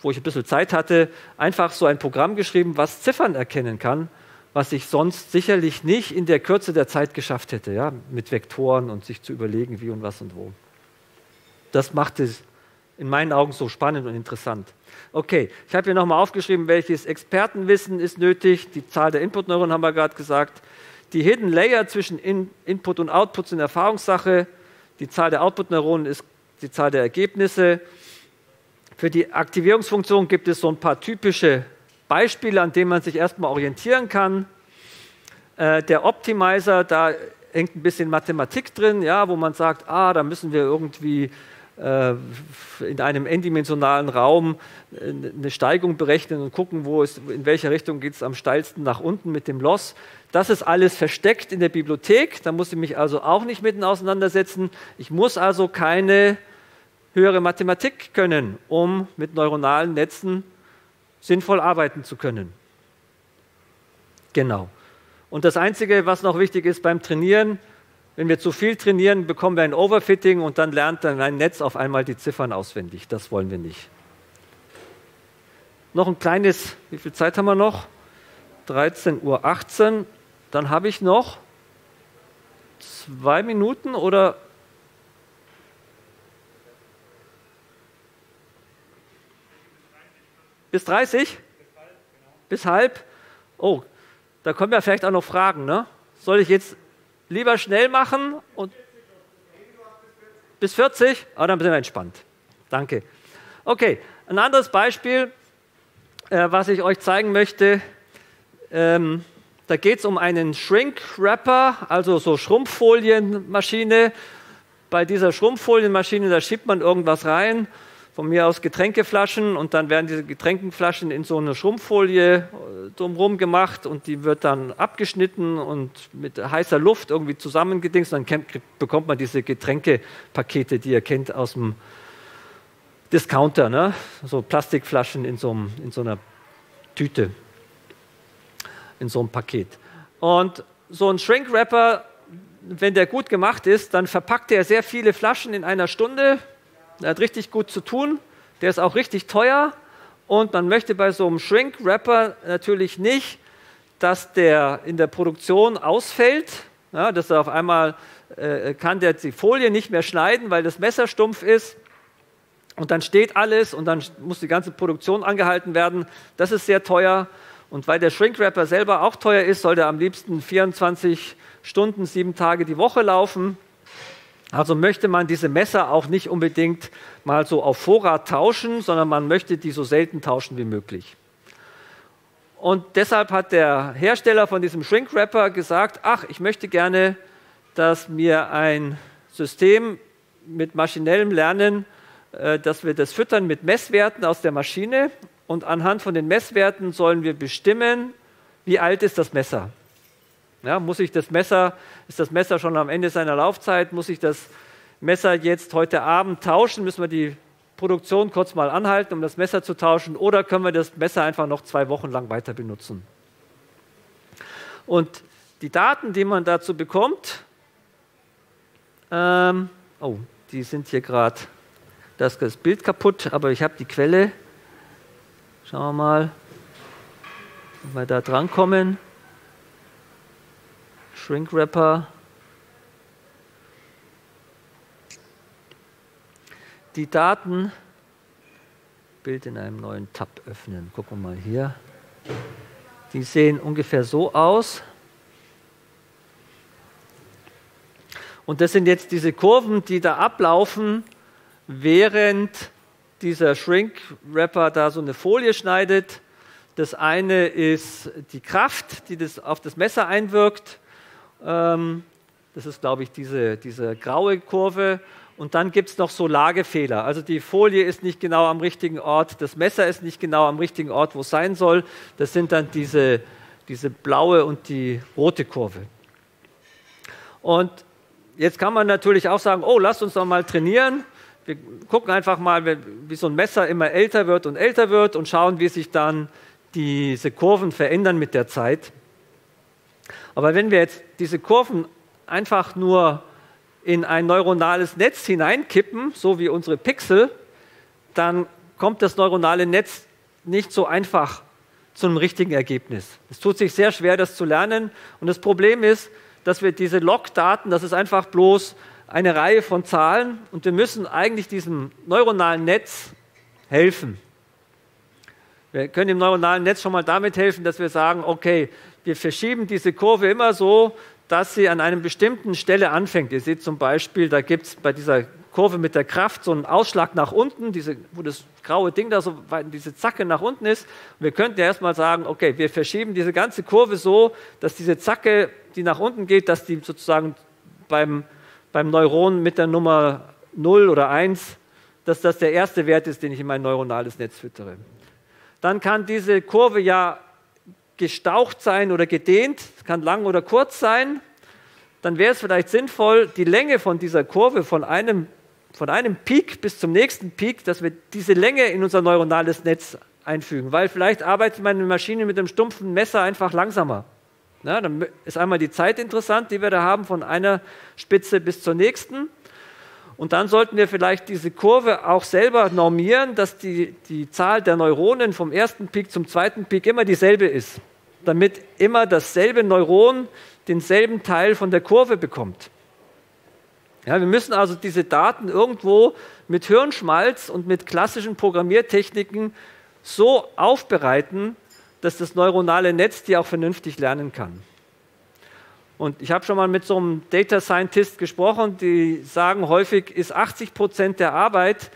wo ich ein bisschen Zeit hatte, einfach so ein Programm geschrieben, was Ziffern erkennen kann, was ich sonst sicherlich nicht in der Kürze der Zeit geschafft hätte, ja, mit Vektoren und sich zu überlegen, wie und was und wo. Das macht es in meinen Augen so spannend und interessant. Okay, ich habe hier nochmal aufgeschrieben, welches Expertenwissen ist nötig, die Zahl der Input-Neuronen haben wir gerade gesagt, die Hidden Layer zwischen in Input und Output sind Erfahrungssache, die Zahl der Output-Neuronen ist die Zahl der Ergebnisse. Für die Aktivierungsfunktion gibt es so ein paar typische Beispiele, an denen man sich erstmal orientieren kann. Äh, der Optimizer, da hängt ein bisschen Mathematik drin, ja, wo man sagt, ah, da müssen wir irgendwie äh, in einem n-dimensionalen Raum äh, eine Steigung berechnen und gucken, wo ist, in welche Richtung geht es am steilsten nach unten mit dem Loss. Das ist alles versteckt in der Bibliothek, da muss ich mich also auch nicht mitten auseinandersetzen. Ich muss also keine höhere Mathematik können, um mit neuronalen Netzen sinnvoll arbeiten zu können. Genau. Und das Einzige, was noch wichtig ist beim Trainieren, wenn wir zu viel trainieren, bekommen wir ein Overfitting und dann lernt dann ein Netz auf einmal die Ziffern auswendig. Das wollen wir nicht. Noch ein kleines, wie viel Zeit haben wir noch? dreizehn Uhr achtzehn. Dann habe ich noch zwei Minuten oder bis dreißig? Bis halb? Oh, da kommen ja vielleicht auch noch Fragen, ne? Soll ich jetzt lieber schnell machen? Und bis vierzig? Ah, dann sind wir entspannt. Danke. Okay, ein anderes Beispiel, äh, was ich euch zeigen möchte. Ähm, da geht es um einen Shrink-Wrapper, also so Schrumpffolienmaschine. Bei dieser Schrumpffolienmaschine, da schiebt man irgendwas rein. Von mir aus Getränkeflaschen und dann werden diese Getränkeflaschen in so eine Schrumpffolie drumherum gemacht und die wird dann abgeschnitten und mit heißer Luft irgendwie zusammengedingst und dann bekommt man diese Getränkepakete, die ihr kennt aus dem Discounter, ne? So Plastikflaschen in so, einem, in so einer Tüte, in so einem Paket. Und so ein Shrink-Wrapper, wenn der gut gemacht ist, dann verpackt er sehr viele Flaschen in einer Stunde. Der hat richtig gut zu tun, der ist auch richtig teuer und man möchte bei so einem Shrink-Wrapper natürlich nicht, dass der in der Produktion ausfällt, ja, dass er auf einmal äh, kann der die Folie nicht mehr schneiden, weil das Messer stumpf ist und dann steht alles und dann muss die ganze Produktion angehalten werden. Das ist sehr teuer und weil der Shrink-Wrapper selber auch teuer ist, soll der am liebsten vierundzwanzig Stunden, sieben Tage die Woche laufen. Also möchte man diese Messer auch nicht unbedingt mal so auf Vorrat tauschen, sondern man möchte die so selten tauschen wie möglich. Und deshalb hat der Hersteller von diesem Shrink-Wrapper gesagt, ach, ich möchte gerne, dass mir ein System mit maschinellem Lernen, äh, dass wir das füttern mit Messwerten aus der Maschine und anhand von den Messwerten sollen wir bestimmen, wie alt ist das Messer. Ja, muss ich das Messer, ist das Messer schon am Ende seiner Laufzeit, muss ich das Messer jetzt heute Abend tauschen, müssen wir die Produktion kurz mal anhalten, um das Messer zu tauschen, oder können wir das Messer einfach noch zwei Wochen lang weiter benutzen? Und die Daten, die man dazu bekommt, ähm, oh, die sind hier gerade, da ist das Bild kaputt, aber ich habe die Quelle. Schauen wir mal, ob wir da drankommen. Shrink-Wrapper. die Daten, Bild in einem neuen Tab öffnen. Gucken wir mal hier. Die sehen ungefähr so aus. Und das sind jetzt diese Kurven, die da ablaufen, während dieser Shrink-Wrapper da so eine Folie schneidet. Das eine ist die Kraft, die das auf das Messer einwirkt. Ähm, das ist, glaube ich, diese, diese graue Kurve. Und dann gibt es noch so Lagefehler. Also die Folie ist nicht genau am richtigen Ort, das Messer ist nicht genau am richtigen Ort, wo es sein soll. Das sind dann diese, diese blaue und die rote Kurve. Und jetzt kann man natürlich auch sagen, oh, lasst uns doch mal trainieren. Wir gucken einfach mal, wie so ein Messer immer älter wird und älter wird und schauen, wie sich dann diese Kurven verändern mit der Zeit. Aber wenn wir jetzt diese Kurven einfach nur in ein neuronales Netz hineinkippen, so wie unsere Pixel, dann kommt das neuronale Netz nicht so einfach zu einem richtigen Ergebnis. Es tut sich sehr schwer, das zu lernen. Und das Problem ist, dass wir diese Log-Daten, das ist einfach bloß eine Reihe von Zahlen, und wir müssen eigentlich diesem neuronalen Netz helfen. Wir können dem neuronalen Netz schon mal damit helfen, dass wir sagen, okay, wir verschieben diese Kurve immer so, dass sie an einer bestimmten Stelle anfängt. Ihr seht zum Beispiel, da gibt es bei dieser Kurve mit der Kraft so einen Ausschlag nach unten, diese, wo das graue Ding da so, diese Zacke nach unten ist. Und wir könnten ja erstmal sagen, okay, wir verschieben diese ganze Kurve so, dass diese Zacke, die nach unten geht, dass die sozusagen beim, beim Neuron mit der Nummer null oder eins, dass das der erste Wert ist, den ich in mein neuronales Netz füttere. Dann kann diese Kurve ja gestaucht sein oder gedehnt, kann lang oder kurz sein, dann wäre es vielleicht sinnvoll, die Länge von dieser Kurve, von einem, von einem Peak bis zum nächsten Peak, dass wir diese Länge in unser neuronales Netz einfügen, weil vielleicht arbeitet meine Maschine mit einem stumpfen Messer einfach langsamer. Na, dann ist einmal die Zeit interessant, die wir da haben, von einer Spitze bis zur nächsten. Und dann sollten wir vielleicht diese Kurve auch selber normieren, dass die, die Zahl der Neuronen vom ersten Peak zum zweiten Peak immer dieselbe ist, damit immer dasselbe Neuron denselben Teil von der Kurve bekommt. Ja, wir müssen also diese Daten irgendwo mit Hirnschmalz und mit klassischen Programmiertechniken so aufbereiten, dass das neuronale Netz die auch vernünftig lernen kann. Und ich habe schon mal mit so einem Data Scientist gesprochen, die sagen, häufig ist achtzig Prozent der Arbeit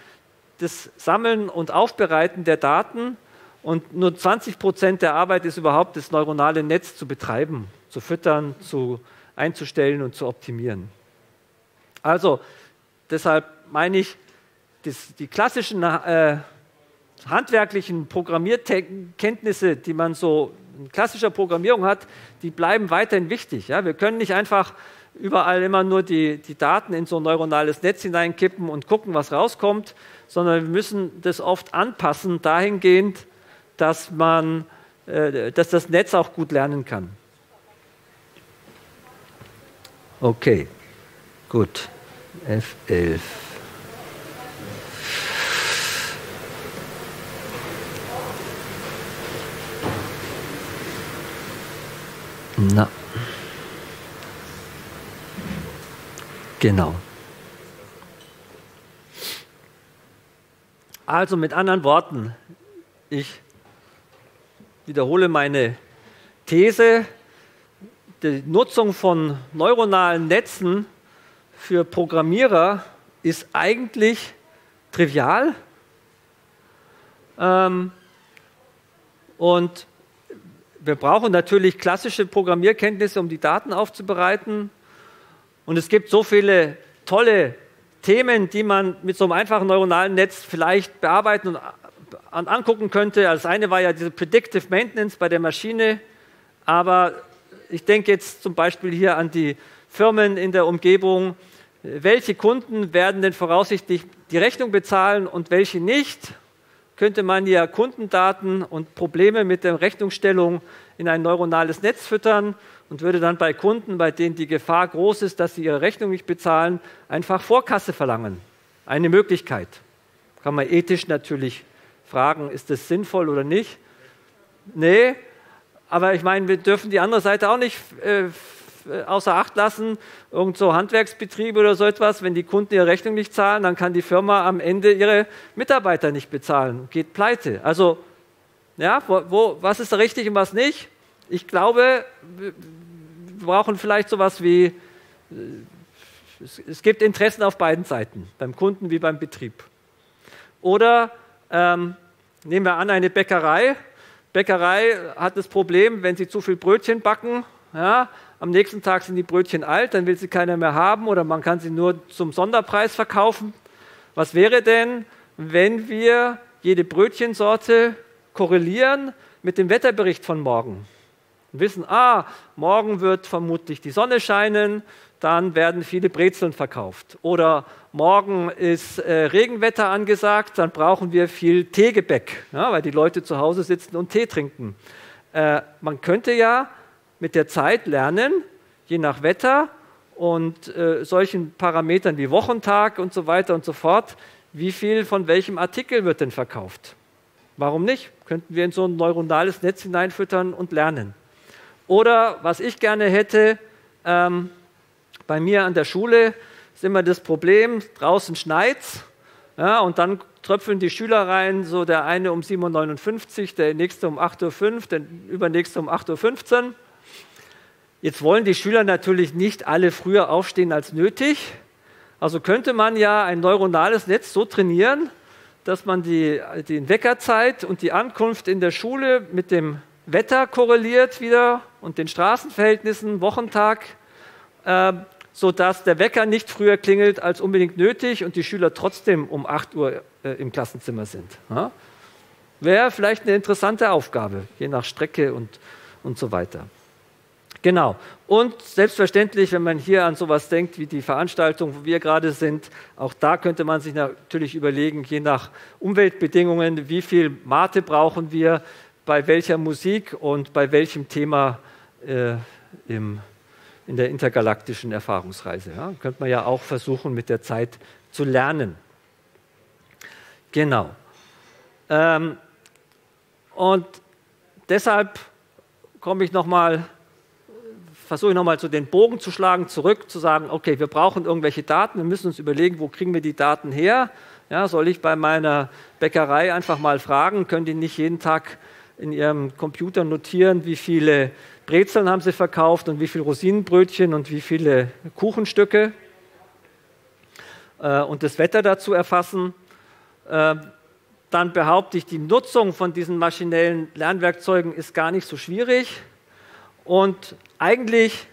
das Sammeln und Aufbereiten der Daten und nur zwanzig Prozent der Arbeit ist überhaupt, das neuronale Netz zu betreiben, zu füttern, zu einzustellen und zu optimieren. Also, deshalb meine ich, das, die klassischen äh, handwerklichen Programmierkenntnisse, die man so in klassischer Programmierung hat, die bleiben weiterhin wichtig. Ja? Wir können nicht einfach überall immer nur die, die Daten in so ein neuronales Netz hineinkippen und gucken, was rauskommt, sondern wir müssen das oft anpassen, dahingehend, dass man, äh, dass das Netz auch gut lernen kann. Okay, gut. F elf. Na. Genau. Also mit anderen Worten, ich wiederhole meine These, die Nutzung von neuronalen Netzen für Programmierer ist eigentlich trivial. Ähm, und wir brauchen natürlich klassische Programmierkenntnisse, um die Daten aufzubereiten. Und es gibt so viele tolle Themen, die man mit so einem einfachen neuronalen Netz vielleicht bearbeiten und angucken könnte. Das eine war ja diese Predictive Maintenance bei der Maschine. Aber ich denke jetzt zum Beispiel hier an die Firmen in der Umgebung. Welche Kunden werden denn voraussichtlich die Rechnung bezahlen und welche nicht? Könnte man ja Kundendaten und Probleme mit der Rechnungsstellung in ein neuronales Netz füttern und würde dann bei Kunden, bei denen die Gefahr groß ist, dass sie ihre Rechnung nicht bezahlen, einfach Vorkasse verlangen. Eine Möglichkeit. Kann man ethisch natürlich fragen, ist das sinnvoll oder nicht? Nee, aber ich meine, wir dürfen die andere Seite auch nicht äh, außer Acht lassen, irgend so Handwerksbetriebe oder so etwas, wenn die Kunden ihre Rechnung nicht zahlen, dann kann die Firma am Ende ihre Mitarbeiter nicht bezahlen, geht pleite. Also, ja, wo, wo, was ist da richtig und was nicht? Ich glaube, wir brauchen vielleicht sowas wie, es, es gibt Interessen auf beiden Seiten, beim Kunden wie beim Betrieb. Oder ähm, nehmen wir an, eine Bäckerei. Bäckerei hat das Problem, wenn sie zu viel Brötchen backen, ja, am nächsten Tag sind die Brötchen alt, dann will sie keiner mehr haben oder man kann sie nur zum Sonderpreis verkaufen. Was wäre denn, wenn wir jede Brötchensorte korrelieren mit dem Wetterbericht von morgen? Wir wissen, ah, morgen wird vermutlich die Sonne scheinen, dann werden viele Brezeln verkauft. Oder morgen ist äh, Regenwetter angesagt, dann brauchen wir viel Teegebäck, ja, weil die Leute zu Hause sitzen und Tee trinken. Äh, man könnte ja mit der Zeit lernen, je nach Wetter und äh, solchen Parametern wie Wochentag und so weiter und so fort, wie viel von welchem Artikel wird denn verkauft. Warum nicht? Könnten wir in so ein neuronales Netz hineinfüttern und lernen. Oder, was ich gerne hätte, ähm, bei mir an der Schule ist immer das Problem, draußen schneit's, ja, und dann tröpfeln die Schüler rein, so der eine um sieben Uhr neunundfünfzig, der nächste um acht Uhr fünf, der übernächste um acht Uhr fünfzehn. Jetzt wollen die Schüler natürlich nicht alle früher aufstehen als nötig. Also könnte man ja ein neuronales Netz so trainieren, dass man die, die Weckerzeit und die Ankunft in der Schule mit dem Wetter korreliert wieder und den Straßenverhältnissen, Wochentag, äh, sodass der Wecker nicht früher klingelt als unbedingt nötig und die Schüler trotzdem um acht Uhr äh, im Klassenzimmer sind. Ja? Wäre vielleicht eine interessante Aufgabe, je nach Strecke und, und so weiter. Genau. Und selbstverständlich, wenn man hier an sowas denkt, wie die Veranstaltung, wo wir gerade sind, auch da könnte man sich natürlich überlegen, je nach Umweltbedingungen, wie viel Mate brauchen wir, bei welcher Musik und bei welchem Thema äh, im, in der intergalaktischen Erfahrungsreise. Ja? Könnte man ja auch versuchen, mit der Zeit zu lernen. Genau. Ähm, und deshalb komme ich noch mal versuche ich nochmal so den Bogen zu schlagen, zurück zu sagen, okay, wir brauchen irgendwelche Daten, wir müssen uns überlegen, wo kriegen wir die Daten her? Ja, soll ich bei meiner Bäckerei einfach mal fragen, können die nicht jeden Tag in ihrem Computer notieren, wie viele Brezeln haben sie verkauft und wie viele Rosinenbrötchen und wie viele Kuchenstücke äh, und das Wetter dazu erfassen? Äh, dann behaupte ich, die Nutzung von diesen maschinellen Lernwerkzeugen ist gar nicht so schwierig. Und eigentlich,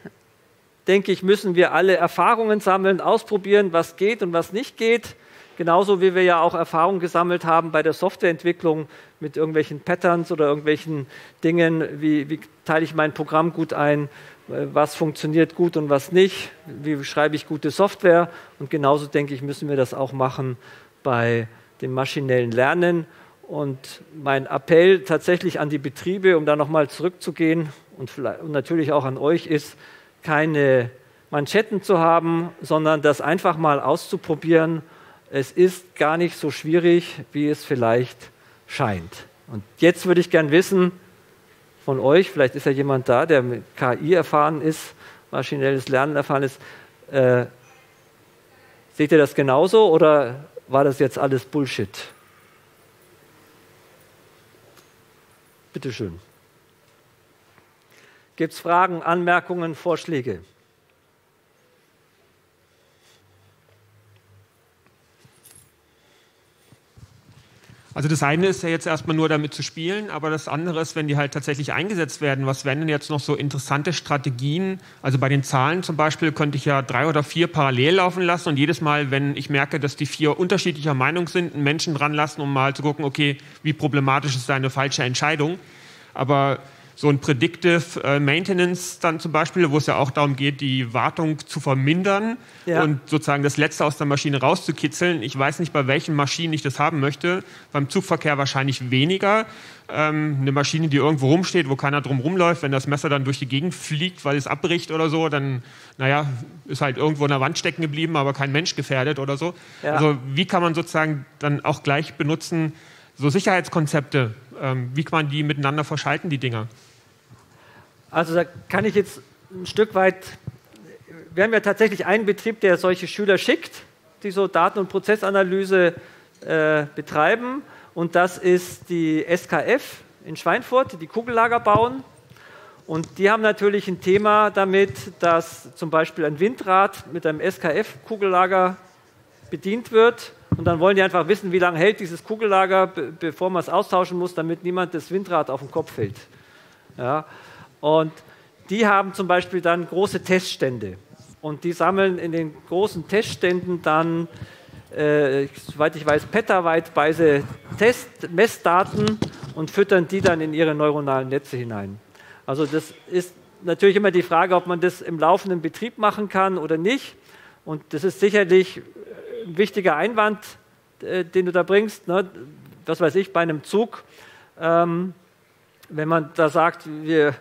denke ich, müssen wir alle Erfahrungen sammeln, ausprobieren, was geht und was nicht geht. Genauso wie wir ja auch Erfahrungen gesammelt haben bei der Softwareentwicklung mit irgendwelchen Patterns oder irgendwelchen Dingen, wie, wie teile ich mein Programm gut ein, was funktioniert gut und was nicht, wie schreibe ich gute Software. Und genauso, denke ich, müssen wir das auch machen bei dem maschinellen Lernen. Und mein Appell tatsächlich an die Betriebe, um da nochmal zurückzugehen und, vielleicht, und natürlich auch an euch, ist, keine Manschetten zu haben, sondern das einfach mal auszuprobieren. Es ist gar nicht so schwierig, wie es vielleicht scheint. Und jetzt würde ich gern wissen von euch, vielleicht ist ja jemand da, der mit K I erfahren ist, maschinelles Lernen erfahren ist. Äh, seht ihr das genauso oder war das jetzt alles Bullshit? Bitte schön. Gibt es Fragen, Anmerkungen, Vorschläge? Also das eine ist ja jetzt erstmal nur damit zu spielen, aber das andere ist, wenn die halt tatsächlich eingesetzt werden, was wären denn jetzt noch so interessante Strategien? Also bei den Zahlen zum Beispiel könnte ich ja drei oder vier parallel laufen lassen und jedes Mal, wenn ich merke, dass die vier unterschiedlicher Meinung sind, einen Menschen dran lassen, um mal zu gucken, okay, wie problematisch ist da eine falsche Entscheidung? Aber so ein Predictive äh, Maintenance dann zum Beispiel, wo es ja auch darum geht, die Wartung zu vermindern, ja, und sozusagen das Letzte aus der Maschine rauszukitzeln. Ich weiß nicht, bei welchen Maschinen ich das haben möchte. Beim Zugverkehr wahrscheinlich weniger. Ähm, eine Maschine, die irgendwo rumsteht, wo keiner drum rumläuft, wenn das Messer dann durch die Gegend fliegt, weil es abbricht oder so, dann, naja, ist halt irgendwo an der Wand stecken geblieben, aber kein Mensch gefährdet oder so. Ja. Also wie kann man sozusagen dann auch gleich benutzen, so Sicherheitskonzepte, ähm, wie kann man die miteinander verschalten, die Dinger? Also da kann ich jetzt ein Stück weit wir haben ja tatsächlich einen Betrieb, der solche Schüler schickt, die so Daten- und Prozessanalyse äh, betreiben. Und das ist die S K F in Schweinfurt, die, die Kugellager bauen. Und die haben natürlich ein Thema damit, dass zum Beispiel ein Windrad mit einem S K F-Kugellager bedient wird. Und dann wollen die einfach wissen, wie lange hält dieses Kugellager, be bevor man es austauschen muss, damit niemand das Windrad auf den Kopf fällt. Ja. Und die haben zum Beispiel dann große Teststände. Und die sammeln in den großen Testständen dann, äh, soweit ich weiß, petabyteweise Test-Messdaten und füttern die dann in ihre neuronalen Netze hinein. Also das ist natürlich immer die Frage, ob man das im laufenden Betrieb machen kann oder nicht. Und das ist sicherlich ein wichtiger Einwand, äh, den du da bringst, ne? Was weiß ich, bei einem Zug, ähm, wenn man da sagt, wir,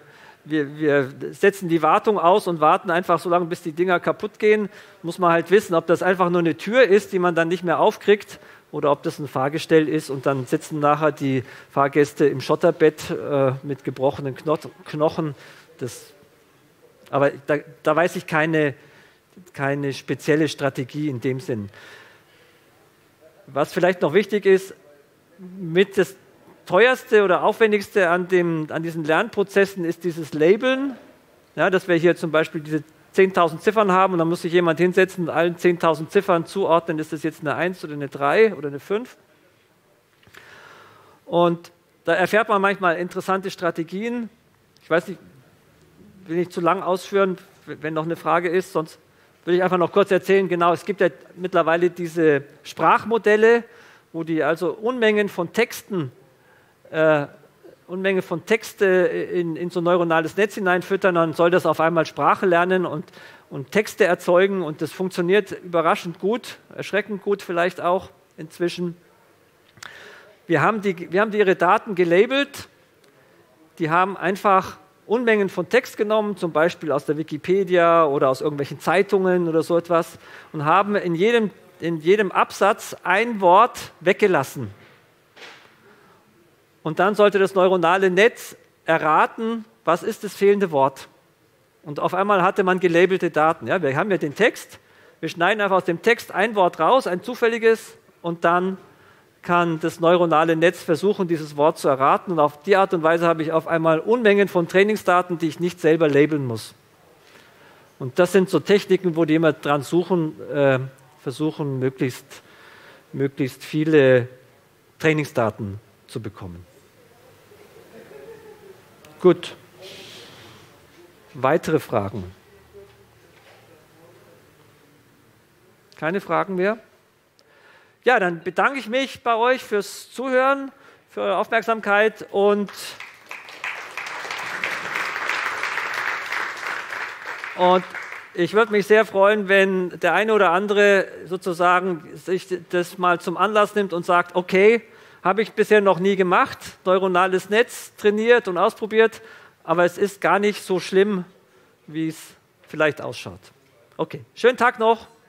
wir, wir setzen die Wartung aus und warten einfach so lange, bis die Dinger kaputt gehen, muss man halt wissen, ob das einfach nur eine Tür ist, die man dann nicht mehr aufkriegt, oder ob das ein Fahrgestell ist und dann sitzen nachher die Fahrgäste im Schotterbett äh, mit gebrochenen Knochen. Das, aber da, da weiß ich keine, keine spezielle Strategie in dem Sinn. Was vielleicht noch wichtig ist, mit das teuerste oder aufwendigste an, dem, an diesen Lernprozessen ist dieses Labeln, ja, dass wir hier zum Beispiel diese zehntausend Ziffern haben und dann muss sich jemand hinsetzen und allen zehntausend Ziffern zuordnen, ist das jetzt eine eins oder eine drei oder eine fünf. Und da erfährt man manchmal interessante Strategien. Ich weiß nicht, will nicht zu lang ausführen, wenn noch eine Frage ist, sonst will ich einfach noch kurz erzählen. Genau, es gibt ja mittlerweile diese Sprachmodelle, wo die also Unmengen von Texten äh, Unmenge von Texte in, in so ein neuronales Netz hineinfüttern, dann soll das auf einmal Sprache lernen und, und Texte erzeugen und das funktioniert überraschend gut, erschreckend gut vielleicht auch inzwischen. Wir haben die, wir haben die ihre Daten gelabelt, die haben einfach Unmengen von Text genommen, zum Beispiel aus der Wikipedia oder aus irgendwelchen Zeitungen oder so etwas und haben in jedem, in jedem Absatz ein Wort weggelassen. Und dann sollte das neuronale Netz erraten, was ist das fehlende Wort. Und auf einmal hatte man gelabelte Daten. Ja, wir haben ja den Text, wir schneiden einfach aus dem Text ein Wort raus, ein zufälliges, und dann kann das neuronale Netz versuchen, dieses Wort zu erraten. Und auf die Art und Weise habe ich auf einmal Unmengen von Trainingsdaten, die ich nicht selber labeln muss. Und das sind so Techniken, wo die immer dran suchen, äh, versuchen, möglichst, möglichst viele Trainingsdaten zu bekommen. Gut. Weitere Fragen? Keine Fragen mehr? Ja, dann bedanke ich mich bei euch fürs Zuhören, für eure Aufmerksamkeit und, und ich würde mich sehr freuen, wenn der eine oder andere sozusagen sich das mal zum Anlass nimmt und sagt, okay, habe ich bisher noch nie gemacht, neuronales Netz trainiert und ausprobiert, aber es ist gar nicht so schlimm, wie es vielleicht ausschaut. Okay, schönen Tag noch.